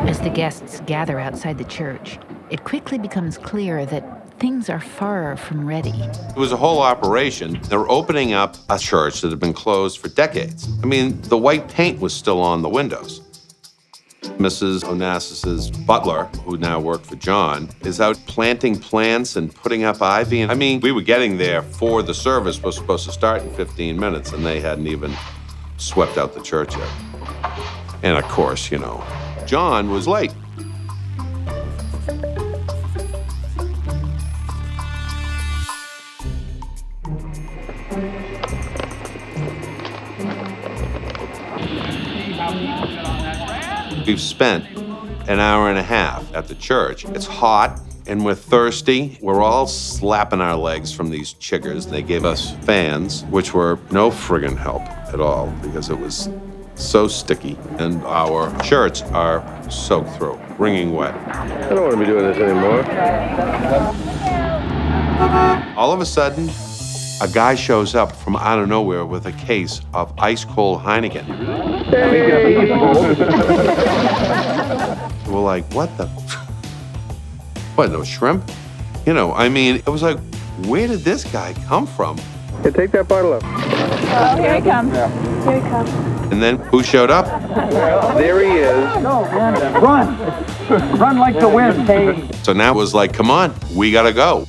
As the guests gather outside the church, it quickly becomes clear that things are far from ready. It was a whole operation. They were opening up a church that had been closed for decades. I mean, the white paint was still on the windows. Missus Onassis's butler, who now worked for John, is out planting plants and putting up ivy. I mean, we were getting there for the service was supposed to start in fifteen minutes, and they hadn't even swept out the church yet. And of course, you know, John was late. We've spent an hour and a half at the church. It's hot and we're thirsty. We're all slapping our legs from these chiggers. They gave us fans, which were no friggin' help at all because it was so sticky and our shirts are soaked through, wringing wet. I don't want to be doing this anymore. All of a sudden, a guy shows up from out of nowhere with a case of ice-cold Heineken. Hey. We're like, what the? What, no shrimp? You know, I mean, it was like, where did this guy come from? Hey, take that bottle up. Oh, here he comes. Yeah. Here he comes. And then who showed up? Well, there he is. No, man, run. Run like the wind. Hey. So now it was like, come on, we gotta go.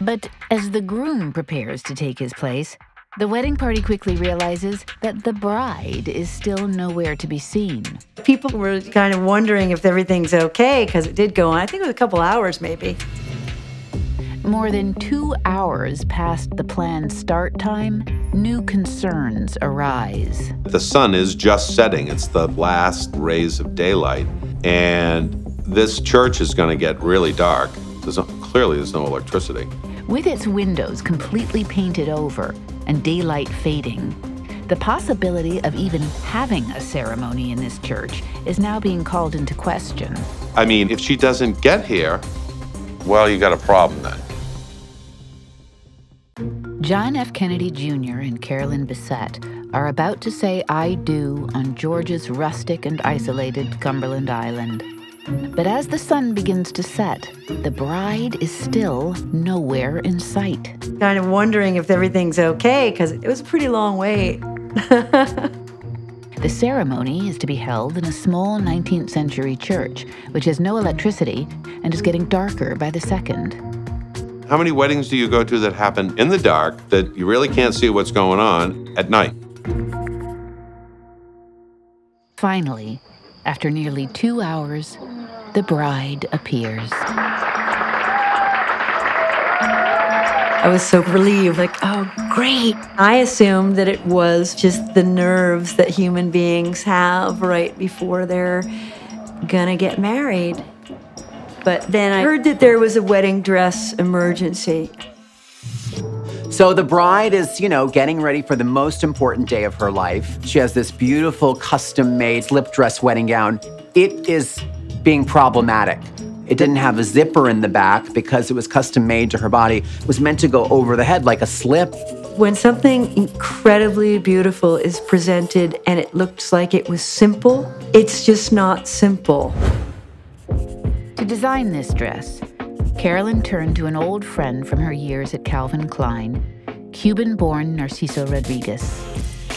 But as the groom prepares to take his place, the wedding party quickly realizes that the bride is still nowhere to be seen. People were kind of wondering if everything's okay, because it did go on. I think it was a couple hours, maybe. More than two hours past the planned start time, new concerns arise. The sun is just setting. It's the last rays of daylight. And this church is going to get really dark. There's no, clearly there's no electricity. With its windows completely painted over and daylight fading, the possibility of even having a ceremony in this church is now being called into question. I mean, if she doesn't get here, well, you got a problem then. John F. Kennedy Junior and Carolyn Bessette are about to say I do on Georgia's rustic and isolated Cumberland Island. But as the sun begins to set, the bride is still nowhere in sight. Kind of wondering if everything's okay, because it was a pretty long wait. The ceremony is to be held in a small nineteenth century church, which has no electricity and is getting darker by the second. How many weddings do you go to that happen in the dark that you really can't see what's going on at night? Finally, after nearly two hours, the bride appears. I was so relieved, like, oh, great. I assumed that it was just the nerves that human beings have right before they're gonna get married. But then I heard that there was a wedding dress emergency. So the bride is, you know, getting ready for the most important day of her life. She has this beautiful custom-made slip dress wedding gown. It is being problematic. It didn't have a zipper in the back because it was custom-made to her body. It was meant to go over the head like a slip. When something incredibly beautiful is presented and it looks like it was simple, it's just not simple. To design this dress, Carolyn turned to an old friend from her years at Calvin Klein, Cuban-born Narciso Rodriguez.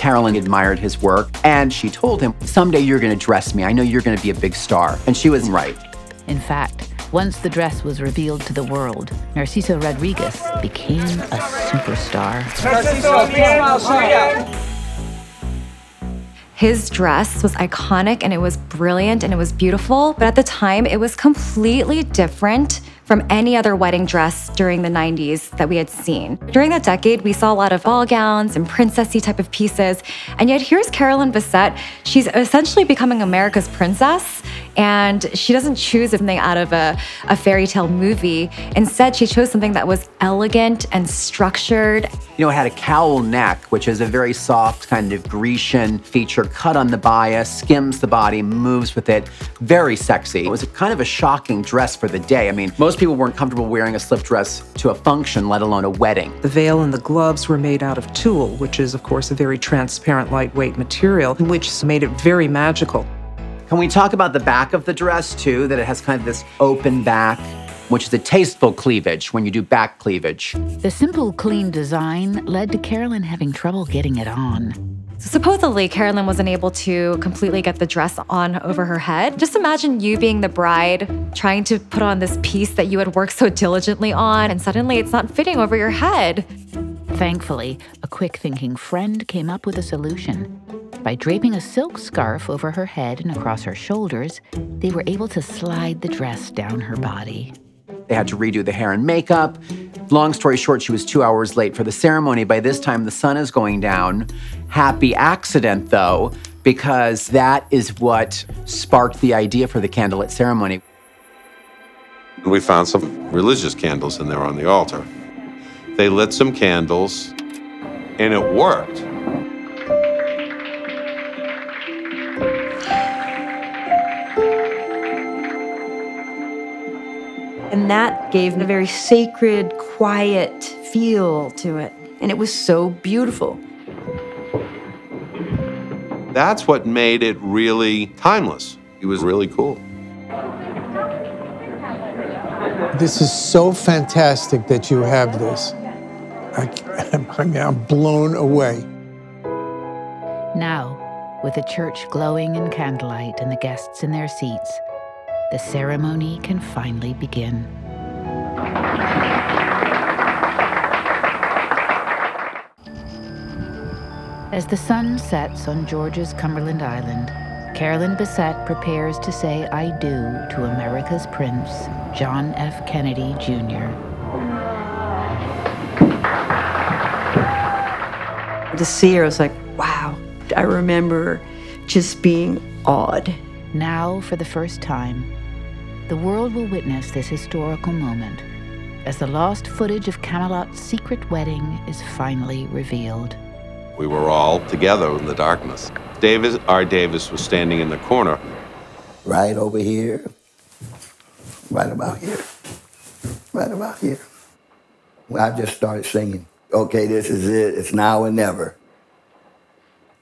Carolyn admired his work, and she told him, someday you're going to dress me. I know you're going to be a big star. And she was right. In fact, once the dress was revealed to the world, Narciso Rodriguez became a superstar. His dress was iconic, and it was brilliant, and it was beautiful. But at the time, it was completely different from any other wedding dress during the nineties that we had seen. During that decade, we saw a lot of ball gowns and princessy type of pieces. And yet here's Carolyn Bessette. She's essentially becoming America's princess, and she doesn't choose something out of a, a fairy tale movie. Instead, she chose something that was elegant and structured. You know, it had a cowl neck, which is a very soft kind of Grecian feature, cut on the bias, skims the body, moves with it, very sexy. It was a kind of a shocking dress for the day. I mean, most people weren't comfortable wearing a slip dress to a function, let alone a wedding. The veil and the gloves were made out of tulle, which is, of course, a very transparent, lightweight material, which made it very magical. Can we talk about the back of the dress, too, that it has kind of this open back, which is a tasteful cleavage when you do back cleavage. The simple, clean design led to Carolyn having trouble getting it on. Supposedly, Carolyn wasn't able to completely get the dress on over her head. Just imagine you being the bride, trying to put on this piece that you had worked so diligently on, and suddenly it's not fitting over your head. Thankfully, a quick-thinking friend came up with a solution. By draping a silk scarf over her head and across her shoulders, they were able to slide the dress down her body. They had to redo the hair and makeup. Long story short, she was two hours late for the ceremony. By this time, the sun is going down. Happy accident, though, because that is what sparked the idea for the candlelit ceremony. We found some religious candles in there on the altar. They lit some candles, and it worked. And that gave a very sacred, quiet feel to it. And it was so beautiful. That's what made it really timeless. It was really cool. This is so fantastic that you have this. I, I'm, I'm blown away. Now, with the church glowing in candlelight and the guests in their seats, the ceremony can finally begin. As the sun sets on Georgia's Cumberland Island, Carolyn Bessette prepares to say I do to America's Prince, John F. Kennedy, Junior To see her, I was like, wow. I remember just being awed. Now, for the first time, the world will witness this historical moment as the lost footage of Camelot's secret wedding is finally revealed. We were all together in the darkness. David R. Davis was standing in the corner. Right over here, right about here, right about here. Well, I just started singing. Okay, this is it, it's now or never.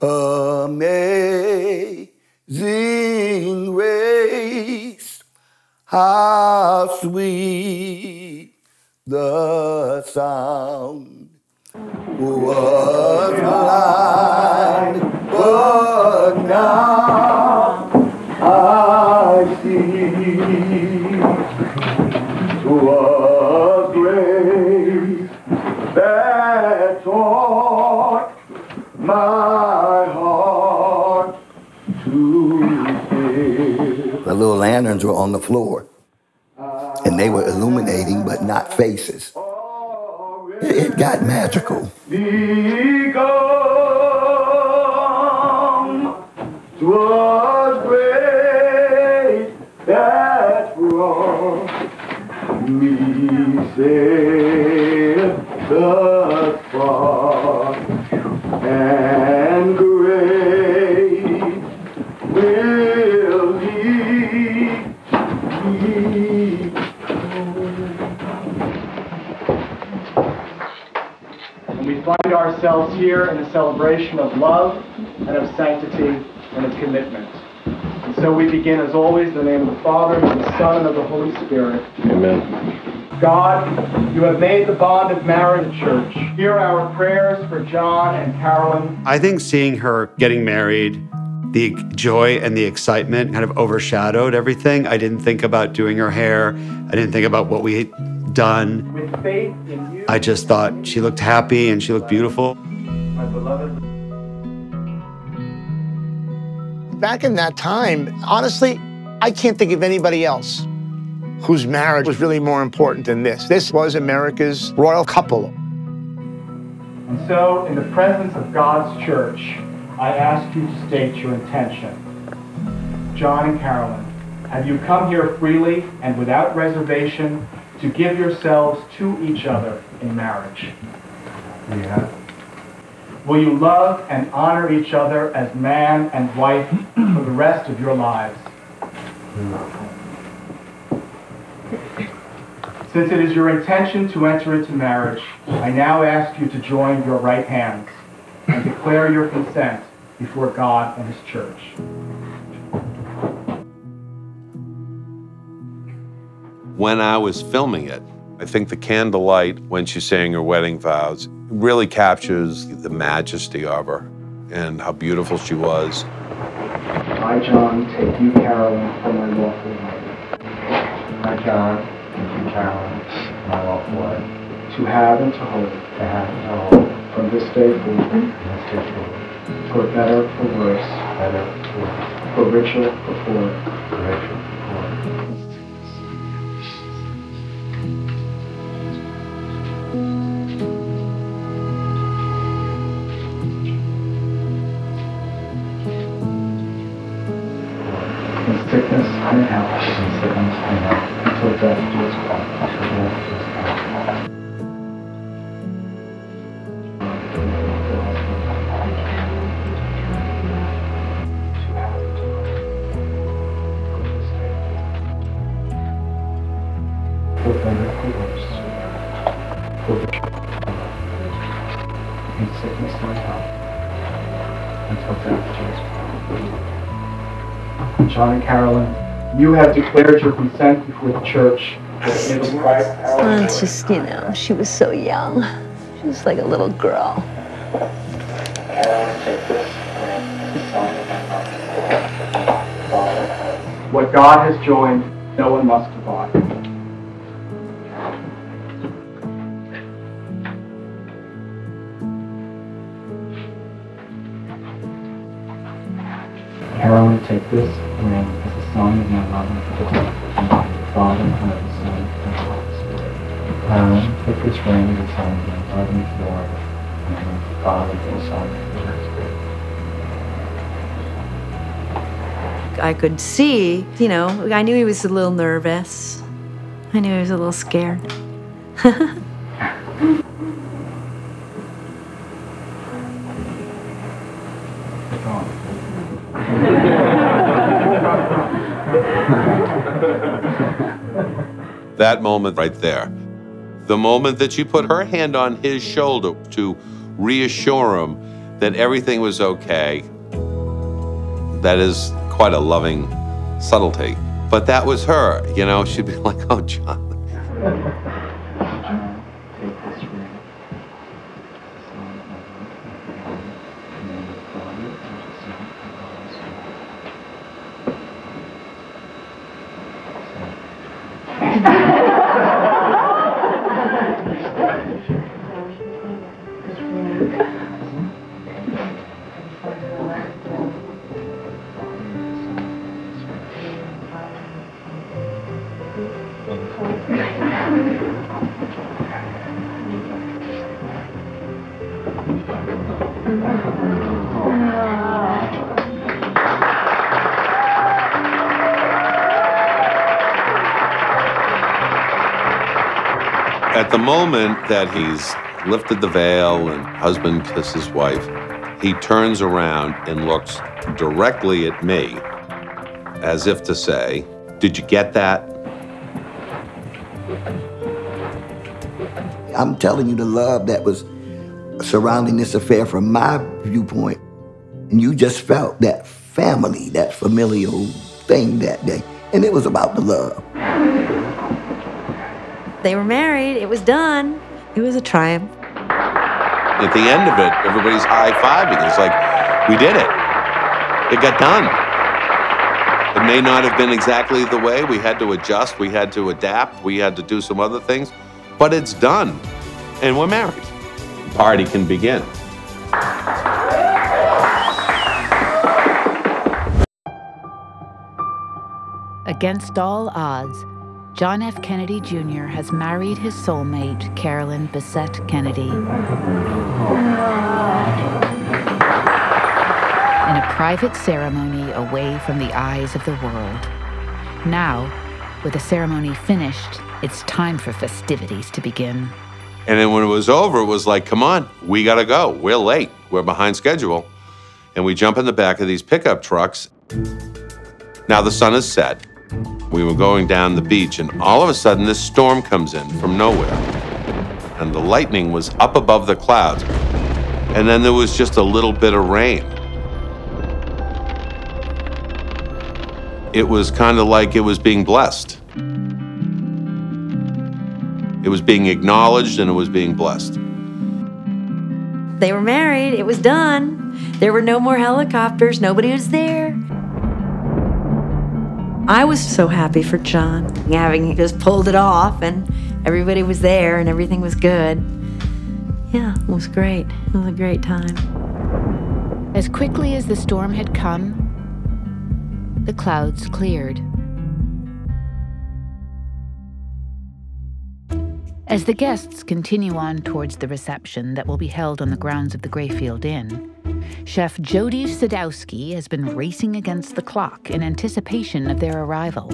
Amazing grace, how sweet the sound was blind, but now I see what grace that taught my heart to sing. The little lanterns were on the floor, and they were illuminating, but not faces. It got magical. Was great that brought me safe thus far, and great will He be. We find ourselves here in a celebration of love and of sanctity and of commitment. And so we begin, as always, in the name of the Father, and of the Son, and of the Holy Spirit. Amen. God, you have made the bond of marriage in the church. Hear our prayers for John and Carolyn. I think seeing her getting married, the joy and the excitement kind of overshadowed everything. I didn't think about doing her hair. I didn't think about what we had done. With faith in you, I just thought she looked happy and she looked beautiful. My beloved. Back in that time, honestly, I can't think of anybody else whose marriage was really more important than this. This was America's royal couple. And so, in the presence of God's church, I ask you to state your intention. John and Carolyn, have you come here freely and without reservation to give yourselves to each other in marriage? We have. Will you love and honor each other as man and wife for the rest of your lives? Since it is your intention to enter into marriage, I now ask you to join your right hands and declare your consent before God and His Church. When I was filming it, I think the candlelight, when she's saying her wedding vows, really captures the majesty of her and how beautiful she was. I, John, take you, Carolyn, for my lawful wife. I, John, take you, Carolyn, for my lawful wife. To have and to hold. To have and to hold. From this day forward, this day forward, for better, for worse, better, for worse, for richer, for poorer, for richer, for poorer. In sickness and health, in sickness and health, until death do us part, until death do us part. John and Carolyn, you have declared your consent before the church. Oh, it's just, you know, she was so young. She was like a little girl. What God has joined, no one must divide. Carolyn, take this ring as a sign of my love and forgiveness, and by the Father, and of the Son, and of the Holy Spirit. Crown, take this ring as a sign of my love and glory, and by the Father, and of the Son, and of the Holy Spirit. I could see, you know, I knew he was a little nervous. I knew he was a little scared. That moment right there. The moment that she put her hand on his shoulder to reassure him that everything was okay. That is quite a loving subtlety. But that was her, you know, she'd be like, oh, John. John, take this ring. At the moment that he's lifted the veil and husband kisses wife, he turns around and looks directly at me as if to say, did you get that? I'm telling you the love that was surrounding this affair from my viewpoint. And you just felt that family, that familial thing that day. And it was about the love. They were married. It was done. It was a triumph. At the end of it, everybody's high-fiving. It's like, we did it. It got done. It may not have been exactly the way. We had to adjust. We had to adapt. We had to do some other things. But it's done, and we're married. The party can begin. Against all odds, John F. Kennedy Junior has married his soulmate, Carolyn Bessette-Kennedy. In a private ceremony away from the eyes of the world. Now, with the ceremony finished, it's time for festivities to begin. And then when it was over, it was like, come on, we gotta go. We're late, we're behind schedule. And we jump in the back of these pickup trucks. Now the sun has set. We were going down the beach, and all of a sudden, this storm comes in from nowhere. And the lightning was up above the clouds. And then there was just a little bit of rain. It was kind of like it was being blessed. It was being acknowledged, and it was being blessed. They were married. It was done. There were no more helicopters. Nobody was there. I was so happy for John, having just pulled it off, and everybody was there, and everything was good. Yeah, it was great. It was a great time. As quickly as the storm had come, the clouds cleared. As the guests continue on towards the reception that will be held on the grounds of the Greyfield Inn, Chef Jody Sadowski has been racing against the clock in anticipation of their arrival.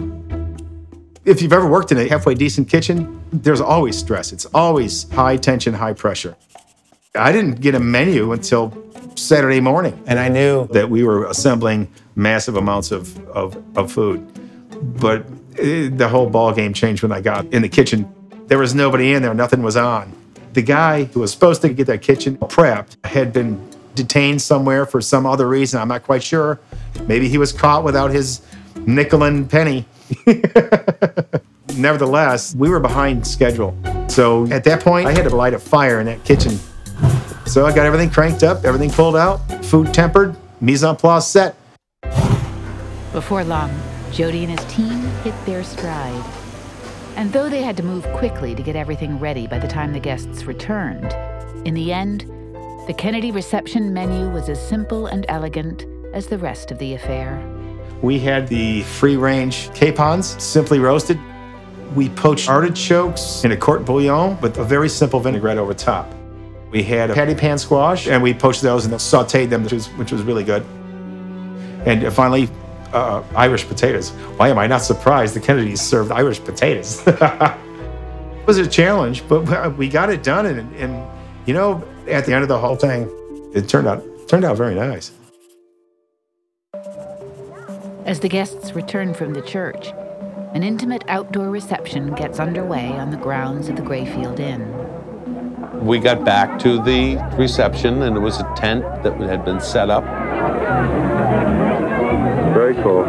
If you've ever worked in a halfway decent kitchen, there's always stress. It's always high tension, high pressure. I didn't get a menu until Saturday morning, and I knew that we were assembling massive amounts of, of, of food. But it, the whole ball game changed when I got in the kitchen. There was nobody in there, nothing was on. The guy who was supposed to get that kitchen prepped had been detained somewhere for some other reason. I'm not quite sure. Maybe he was caught without his nickel and penny. Nevertheless, we were behind schedule. So at that point, I had to light a fire in that kitchen. So I got everything cranked up, everything pulled out, food tempered, mise en place set. Before long, Jody and his team hit their stride. And though they had to move quickly to get everything ready by the time the guests returned, in the end, the Kennedy reception menu was as simple and elegant as the rest of the affair. We had the free-range capons, simply roasted. We poached artichokes in a court bouillon with a very simple vinaigrette over top. We had a patty pan squash, and we poached those and sautéed them, which was, which was really good. And finally, uh, Irish potatoes. Why am I not surprised the Kennedys served Irish potatoes? It was a challenge, but we got it done, and, and you know, at the end of the whole thing, it turned out turned out very nice. As the guests return from the church, an intimate outdoor reception gets underway on the grounds of the Greyfield Inn. We got back to the reception, and it was a tent that had been set up. Very cool.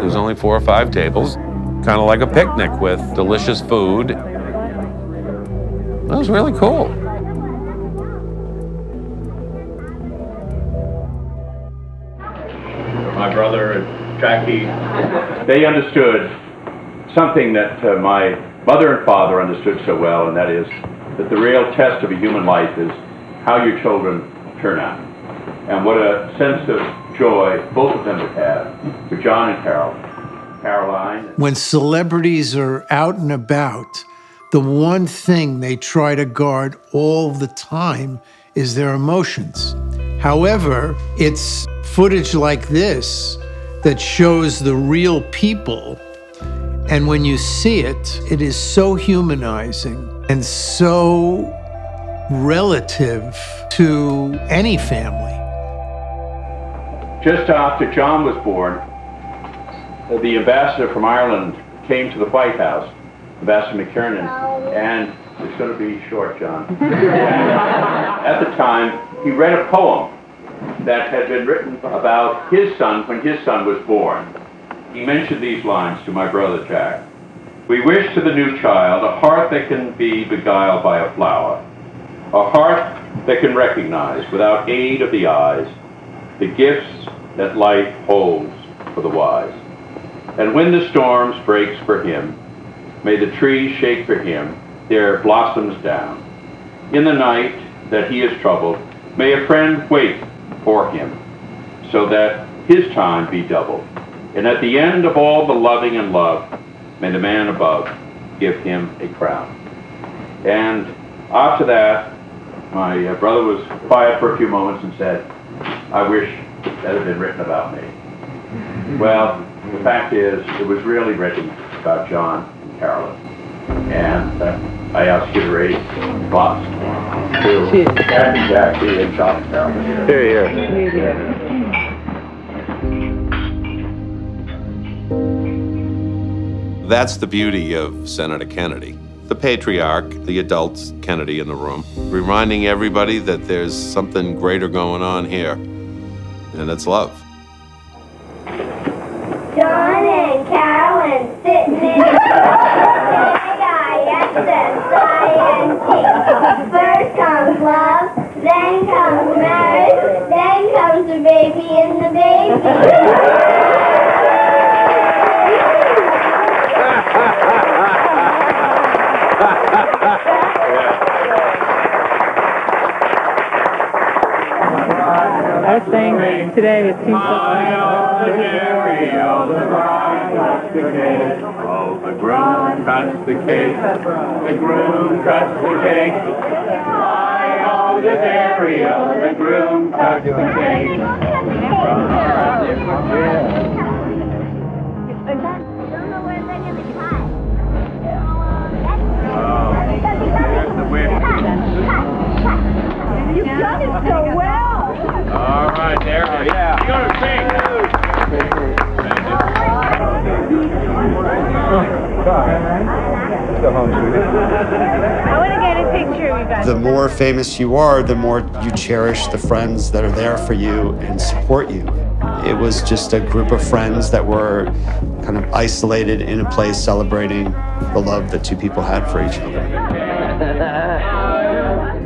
There's only four or five tables, kind of like a picnic with delicious food. That was really cool. My brother and Jackie, they understood something that uh, my mother and father understood so well, and that is that the real test of a human life is how your children turn out. And what a sense of joy both of them would have, for John and Carol, Caroline. When celebrities are out and about, the one thing they try to guard all the time is their emotions. However, it's footage like this that shows the real people. And when you see it, it is so humanizing and so relative to any family. Just after John was born, the ambassador from Ireland came to the White House, Ambassador McKiernan, and it's going to be short, John. At the time, he read a poem that had been written about his son when his son was born. He mentioned these lines to my brother Jack. We wish to the new child a heart that can be beguiled by a flower, a heart that can recognize, without aid of the eyes, the gifts that life holds for the wise. And when the storms breaks for him, may the trees shake for him their blossoms down. In the night that he is troubled, may a friend wait for him, so that his time be doubled. And at the end of all the loving and love, may the man above give him a crown. And after that, my uh, brother was quiet for a few moments and said, I wish that had been written about me. Well, the fact is, it was really written about John and Carolyn. And uh, I ask you to raise a glass to Kathy, Jackie, and John and Carolyn. Here, here. Here, here. That's the beauty of Senator Kennedy, the patriarch, the adult Kennedy in the room, reminding everybody that there's something greater going on here, and it's love. John and Carolyn sitting in the big I S S I N T. First comes love, then comes marriage, then comes the baby and the baby. Our thing today is two songs. Oh, the groom cuts the cake, the groom cuts the cake. Fly all the dairy, oh, the groom cuts the cake. Oh, you've done it so well. All right, there we go. Yeah. You're going to sing. I want to get a picture of you guys. The more famous you are, the more you cherish the friends that are there for you and support you. It was just a group of friends that were kind of isolated in a place celebrating the love that two people had for each other.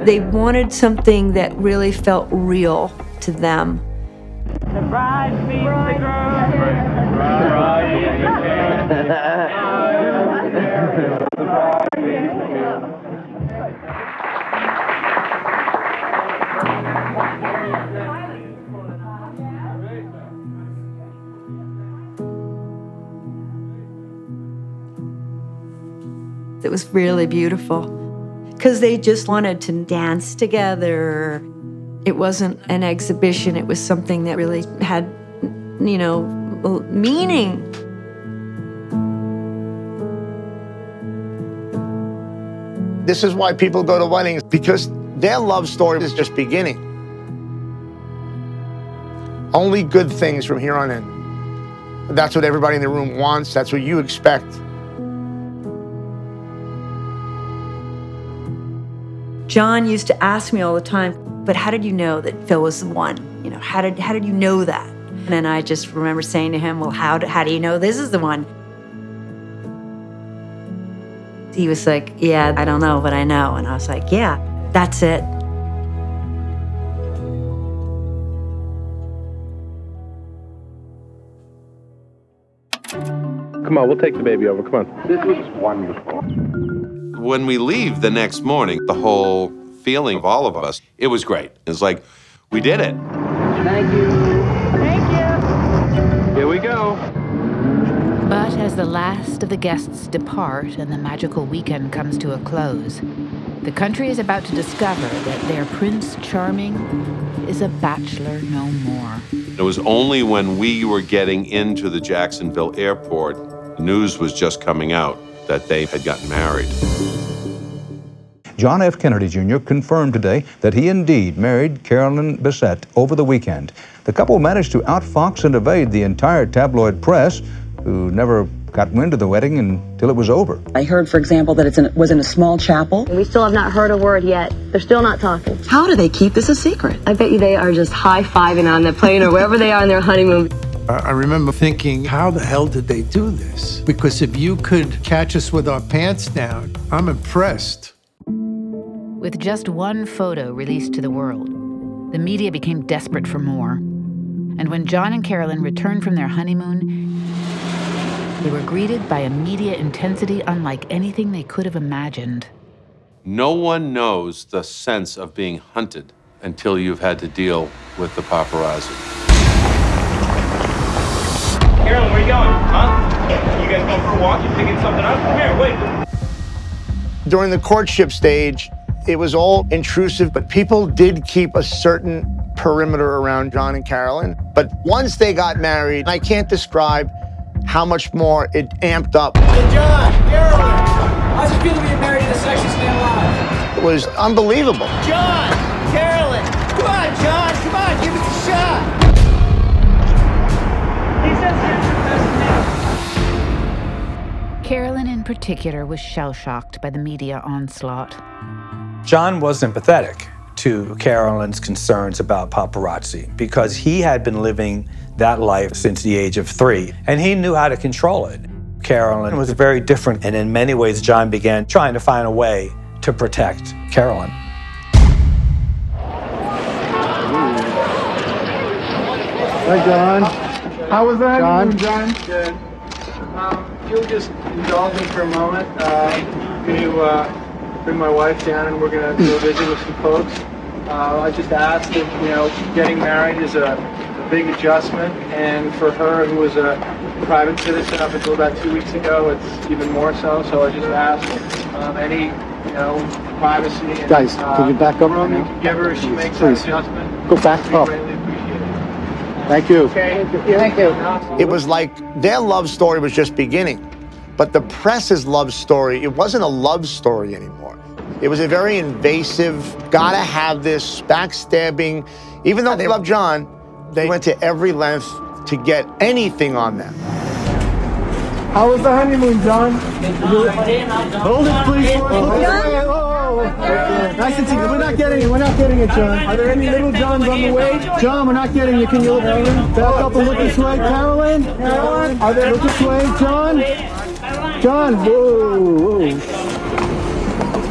They wanted something that really felt real to them. The bride meets the groom. It was really beautiful, because they just wanted to dance together. It wasn't an exhibition, it was something that really had, you know, meaning. This is why people go to weddings, because their love story is just beginning. Only good things from here on in. That's what everybody in the room wants, that's what you expect. John used to ask me all the time, but how did you know that Phil was the one? You know, how did, how did you know that? And I just remember saying to him, well, how do, how do you know this is the one? He was like, yeah, I don't know, but I know. And I was like, yeah, that's it. Come on, we'll take the baby over, come on. This was wonderful. When we leave the next morning, the whole feeling of all of us, it was great. It's like, we did it. Thank you. Thank you. Here we go. But as the last of the guests depart and the magical weekend comes to a close, the country is about to discover that their Prince Charming is a bachelor no more. It was only when we were getting into the Jacksonville Airport, the news was just coming out that they had gotten married. John F. Kennedy Junior confirmed today that he indeed married Carolyn Bessette over the weekend. The couple managed to outfox and evade the entire tabloid press, who never got wind of the wedding until it was over. I heard, for example, that it was in a small chapel. We still have not heard a word yet. They're still not talking. How do they keep this a secret? I bet you they are just high-fiving on the plane or wherever they are on their honeymoon. I remember thinking, how the hell did they do this? Because if you could catch us with our pants down, I'm impressed. With just one photo released to the world, the media became desperate for more. And when John and Carolyn returned from their honeymoon, they were greeted by a media intensity unlike anything they could have imagined. No one knows the sense of being hunted until you've had to deal with the paparazzi. Carolyn, where are you going, huh? You guys going for a walk? You picking something up? Come here, wait. During the courtship stage, it was all intrusive, but people did keep a certain perimeter around John and Carolyn. But once they got married, I can't describe how much more it amped up. Hey, John, Carolyn, how's it feel to be married in a section stand alive? It was unbelievable. John, Carolyn, come on, John, come on, give us a shot. Carolyn, in particular, was shell-shocked by the media onslaught. John was empathetic to Carolyn's concerns about paparazzi because he had been living that life since the age of three, and he knew how to control it. Carolyn was very different, and in many ways, John began trying to find a way to protect Carolyn. Hi, John. How was that? John? John? Good. Um, If you'll just indulge me for a moment, uh, I'm going to uh, bring my wife down and we're going to go visit with some folks. Uh, I just asked if, you know, getting married is a, a big adjustment, and for her, who was a private citizen up until about two weeks ago, it's even more so. So I just asked um, any, you know, privacy and guys, uh, can you back up room you can give her if she makes an adjustment. Go back up. Thank you. Okay. Thank you. Thank you. It was like their love story was just beginning, but the press's love story, it wasn't a love story anymore. It was a very invasive, gotta have this, backstabbing. Even though they loved John, they went to every length to get anything on them. How was the honeymoon, John? Hold it, please. Nice and we're not getting it, we're not getting it, John. Are there any little Johns on the way? John, we're not getting it. Can you look, Carolyn? Back up and look this way, Carolyn? Carolyn? Are there, look this way, John? John, whoa, whoa.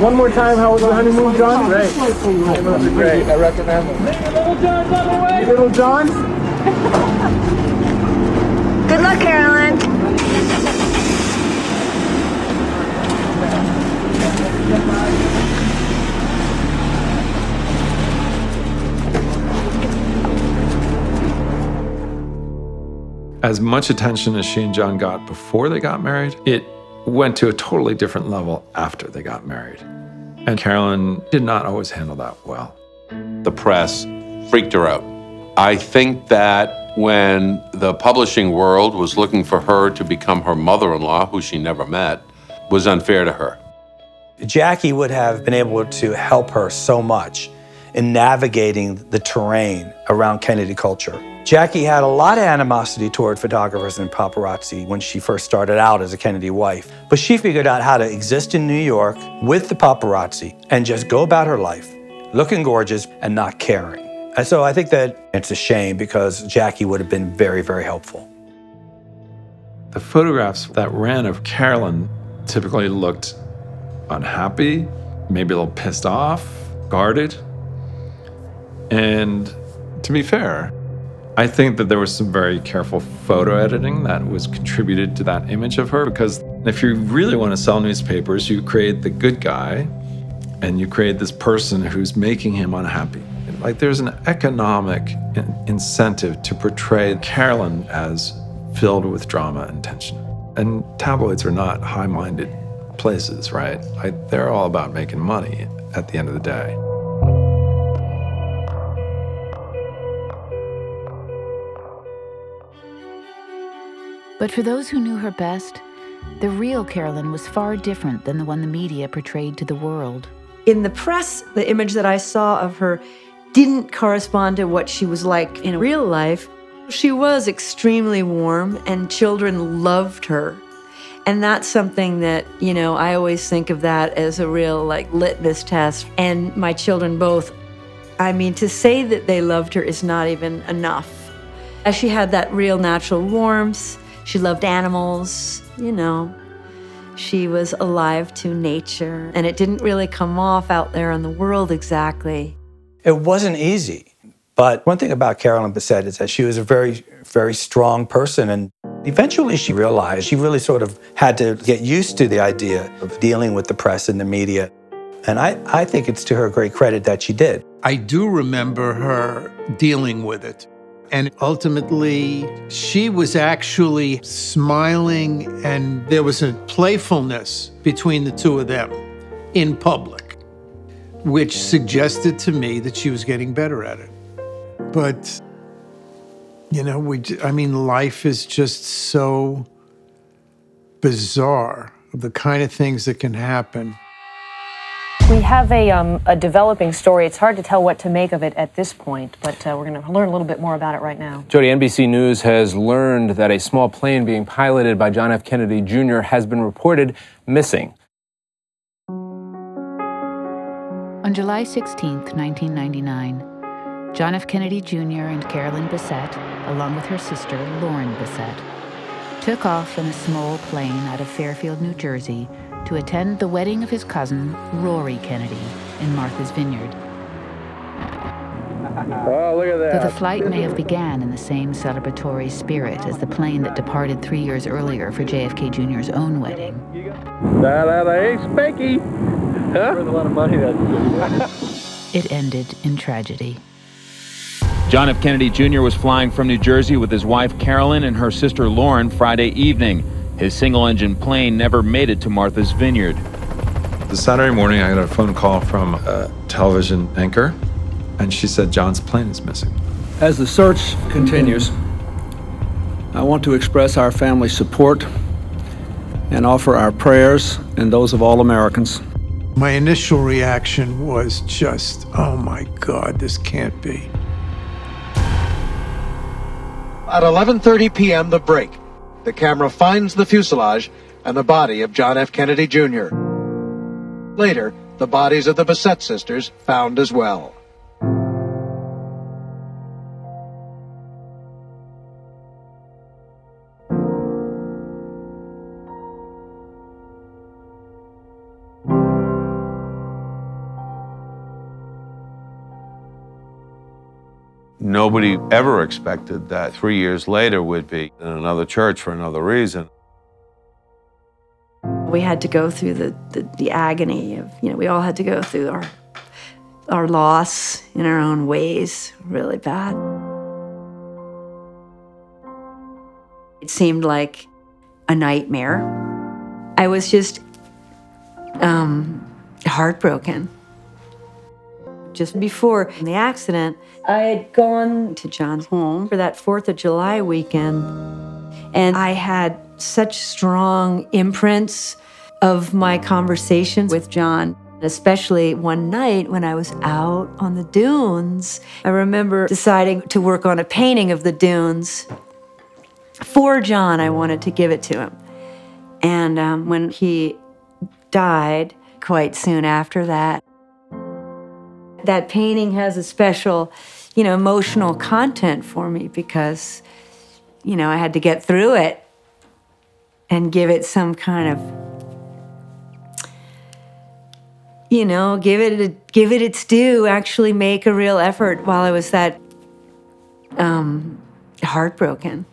One more time, how was the honeymoon, John? Great. Honeymoons are great, I recommend them. Little John's on the way! Little John? Good luck, Carolyn. As much attention as she and John got before they got married, it went to a totally different level after they got married. And Carolyn did not always handle that well. The press freaked her out. I think that when the publishing world was looking for her to become her mother-in-law, who she never met, was unfair to her. Jackie would have been able to help her so much in navigating the terrain around Kennedy culture. Jackie had a lot of animosity toward photographers and paparazzi when she first started out as a Kennedy wife, but she figured out how to exist in New York with the paparazzi and just go about her life, looking gorgeous and not caring. And so I think that it's a shame because Jackie would have been very, very helpful. The photographs that ran of Carolyn typically looked unhappy, maybe a little pissed off, guarded, and to be fair, I think that there was some very careful photo editing that was contributed to that image of her, because if you really want to sell newspapers, you create the good guy and you create this person who's making him unhappy. Like, there's an economic incentive to portray Carolyn as filled with drama and tension. And tabloids are not high-minded places, right? Like, they're all about making money at the end of the day. But for those who knew her best, the real Carolyn was far different than the one the media portrayed to the world. In the press, the image that I saw of her didn't correspond to what she was like in real life. She was extremely warm, and children loved her. And that's something that, you know, I always think of that as a real, like, litmus test. And my children both, I mean, to say that they loved her is not even enough. She had that real natural warmth. She loved animals, you know. She was alive to nature, and it didn't really come off out there in the world exactly. It wasn't easy, but one thing about Carolyn Bessette is that she was a very, very strong person, and eventually she realized she really sort of had to get used to the idea of dealing with the press and the media. And I, I think it's to her great credit that she did. I do remember her dealing with it. And ultimately, she was actually smiling, and there was a playfulness between the two of them in public, which suggested to me that she was getting better at it. But, you know, we, I mean, life is just so bizarre, the kind of things that can happen. We have a, um, a developing story. It's hard to tell what to make of it at this point, but uh, we're going to learn a little bit more about it right now. Jody, N B C News has learned that a small plane being piloted by John F. Kennedy Junior has been reported missing. On July sixteenth, nineteen ninety-nine, John F. Kennedy Junior and Carolyn Bessette, along with her sister, Lauren Bessette, took off in a small plane out of Fairfield, New Jersey, to attend the wedding of his cousin, Rory Kennedy, in Martha's Vineyard. Oh, look at that. Though the flight may have began in the same celebratory spirit as the plane that departed three years earlier for J F K Junior's own wedding. Da, da, da, hey, Spanky! Huh? Worth a lot of money, that. It ended in tragedy. John F. Kennedy Junior was flying from New Jersey with his wife, Carolyn, and her sister, Lauren, Friday evening. His single-engine plane never made it to Martha's Vineyard. The Saturday morning, I got a phone call from a television anchor, and she said John's plane is missing. As the search continues, I want to express our family support and offer our prayers and those of all Americans. My initial reaction was just, oh my God, this can't be. At eleven thirty p m, the break. The camera finds the fuselage and the body of John F. Kennedy Junior Later, the bodies of the Bessette sisters found as well. Nobody ever expected that three years later would be in another church for another reason. We had to go through the, the, the agony of, you know, we all had to go through our, our loss in our own ways, really bad. It seemed like a nightmare. I was just um, heartbroken. Just before the accident, I had gone to John's home for that fourth of July weekend, and I had such strong imprints of my conversations with John, especially one night when I was out on the dunes. I remember deciding to work on a painting of the dunes for John. I wanted to give it to him. And um, when he died quite soon after that, that painting has a special, you know, emotional content for me because, you know, I had to get through it and give it some kind of, you know, give it a, give it its due, actually make a real effort while I was that um, heartbroken.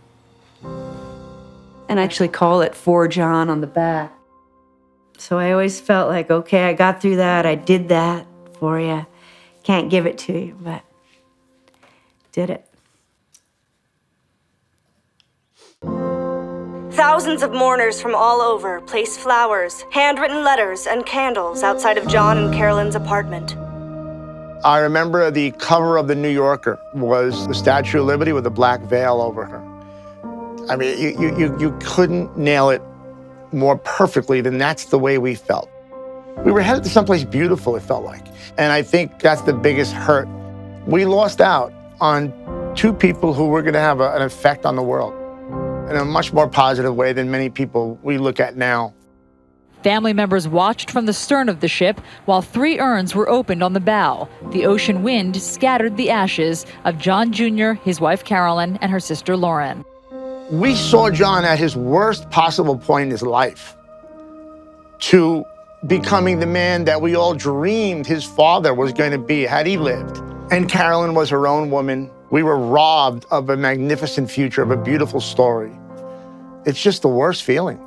And I actually call it For John on the back. So I always felt like, okay, I got through that, I did that for you. Can't give it to you, but did it. Thousands of mourners from all over placed flowers, handwritten letters, and candles outside of John and Carolyn's apartment. I remember the cover of the New Yorker was the Statue of Liberty with a black veil over her. I mean, you, you, you couldn't nail it more perfectly than that's the way we felt. We were headed to someplace beautiful, it felt like. And I think that's the biggest hurt. We lost out on two people who were going to have a, an effect on the world in a much more positive way than many people we look at now. Family members watched from the stern of the ship while three urns were opened on the bow. The ocean wind scattered the ashes of John Junior, his wife Carolyn, and her sister Lauren. We saw John at his worst possible point in his life, to becoming the man that we all dreamed his father was going to be had he lived. And Carolyn was her own woman. We were robbed of a magnificent future, of a beautiful story. It's just the worst feeling.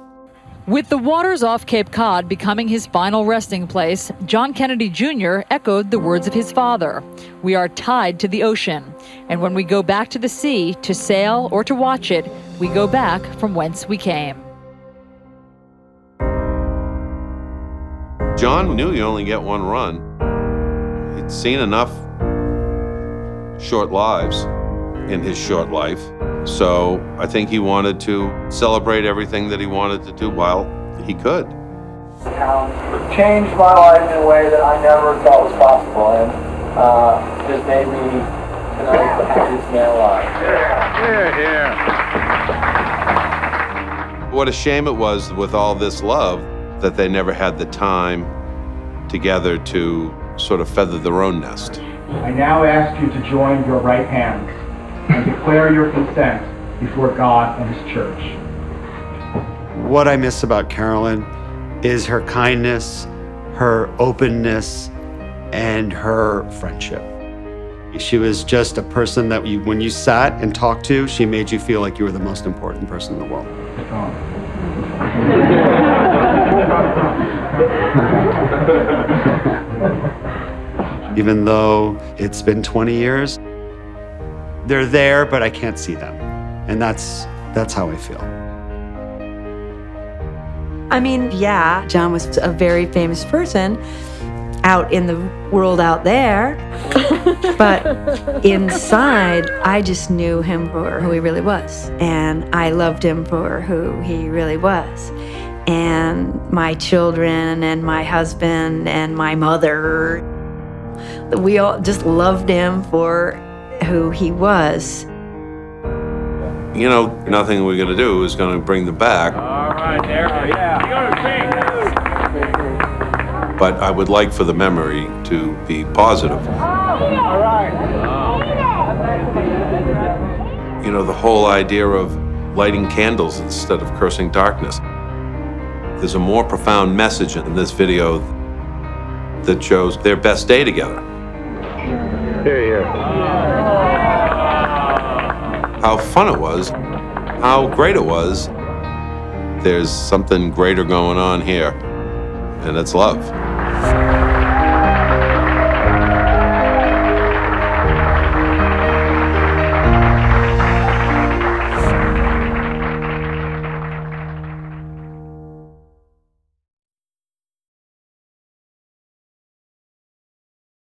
With the waters off Cape Cod becoming his final resting place, John Kennedy Junior echoed the words of his father. We are tied to the ocean, and when we go back to the sea to sail or to watch it, we go back from whence we came. John knew you only get one run. He'd seen enough short lives in his short life. So I think he wanted to celebrate everything that he wanted to do while he could. Um, changed my life in a way that I never thought was possible, and uh, just made me tonight the happiest man alive. Yeah, yeah, yeah. What a shame it was with all this love that they never had the time together to sort of feather their own nest. I now ask you to join your right hands and declare your consent before God and his church. What I miss about Carolyn is her kindness, her openness, and her friendship. She was just a person that you, when you sat and talked to, she made you feel like you were the most important person in the world. Even though it's been twenty years, they're there, but I can't see them. And that's, that's how I feel. I mean, yeah, John was a very famous person out in the world out there, but inside, I just knew him for who he really was. And I loved him for who he really was. And my children and my husband and my mother, we all just loved him for who he was. You know, nothing we're going to do is going to bring them back. All right, there we go. Yeah. But I would like for the memory to be positive. Oh, all right. You know, the whole idea of lighting candles instead of cursing darkness. There's a more profound message in this video that shows their best day together. Here, here. How fun it was, how great it was. There's something greater going on here, and it's love.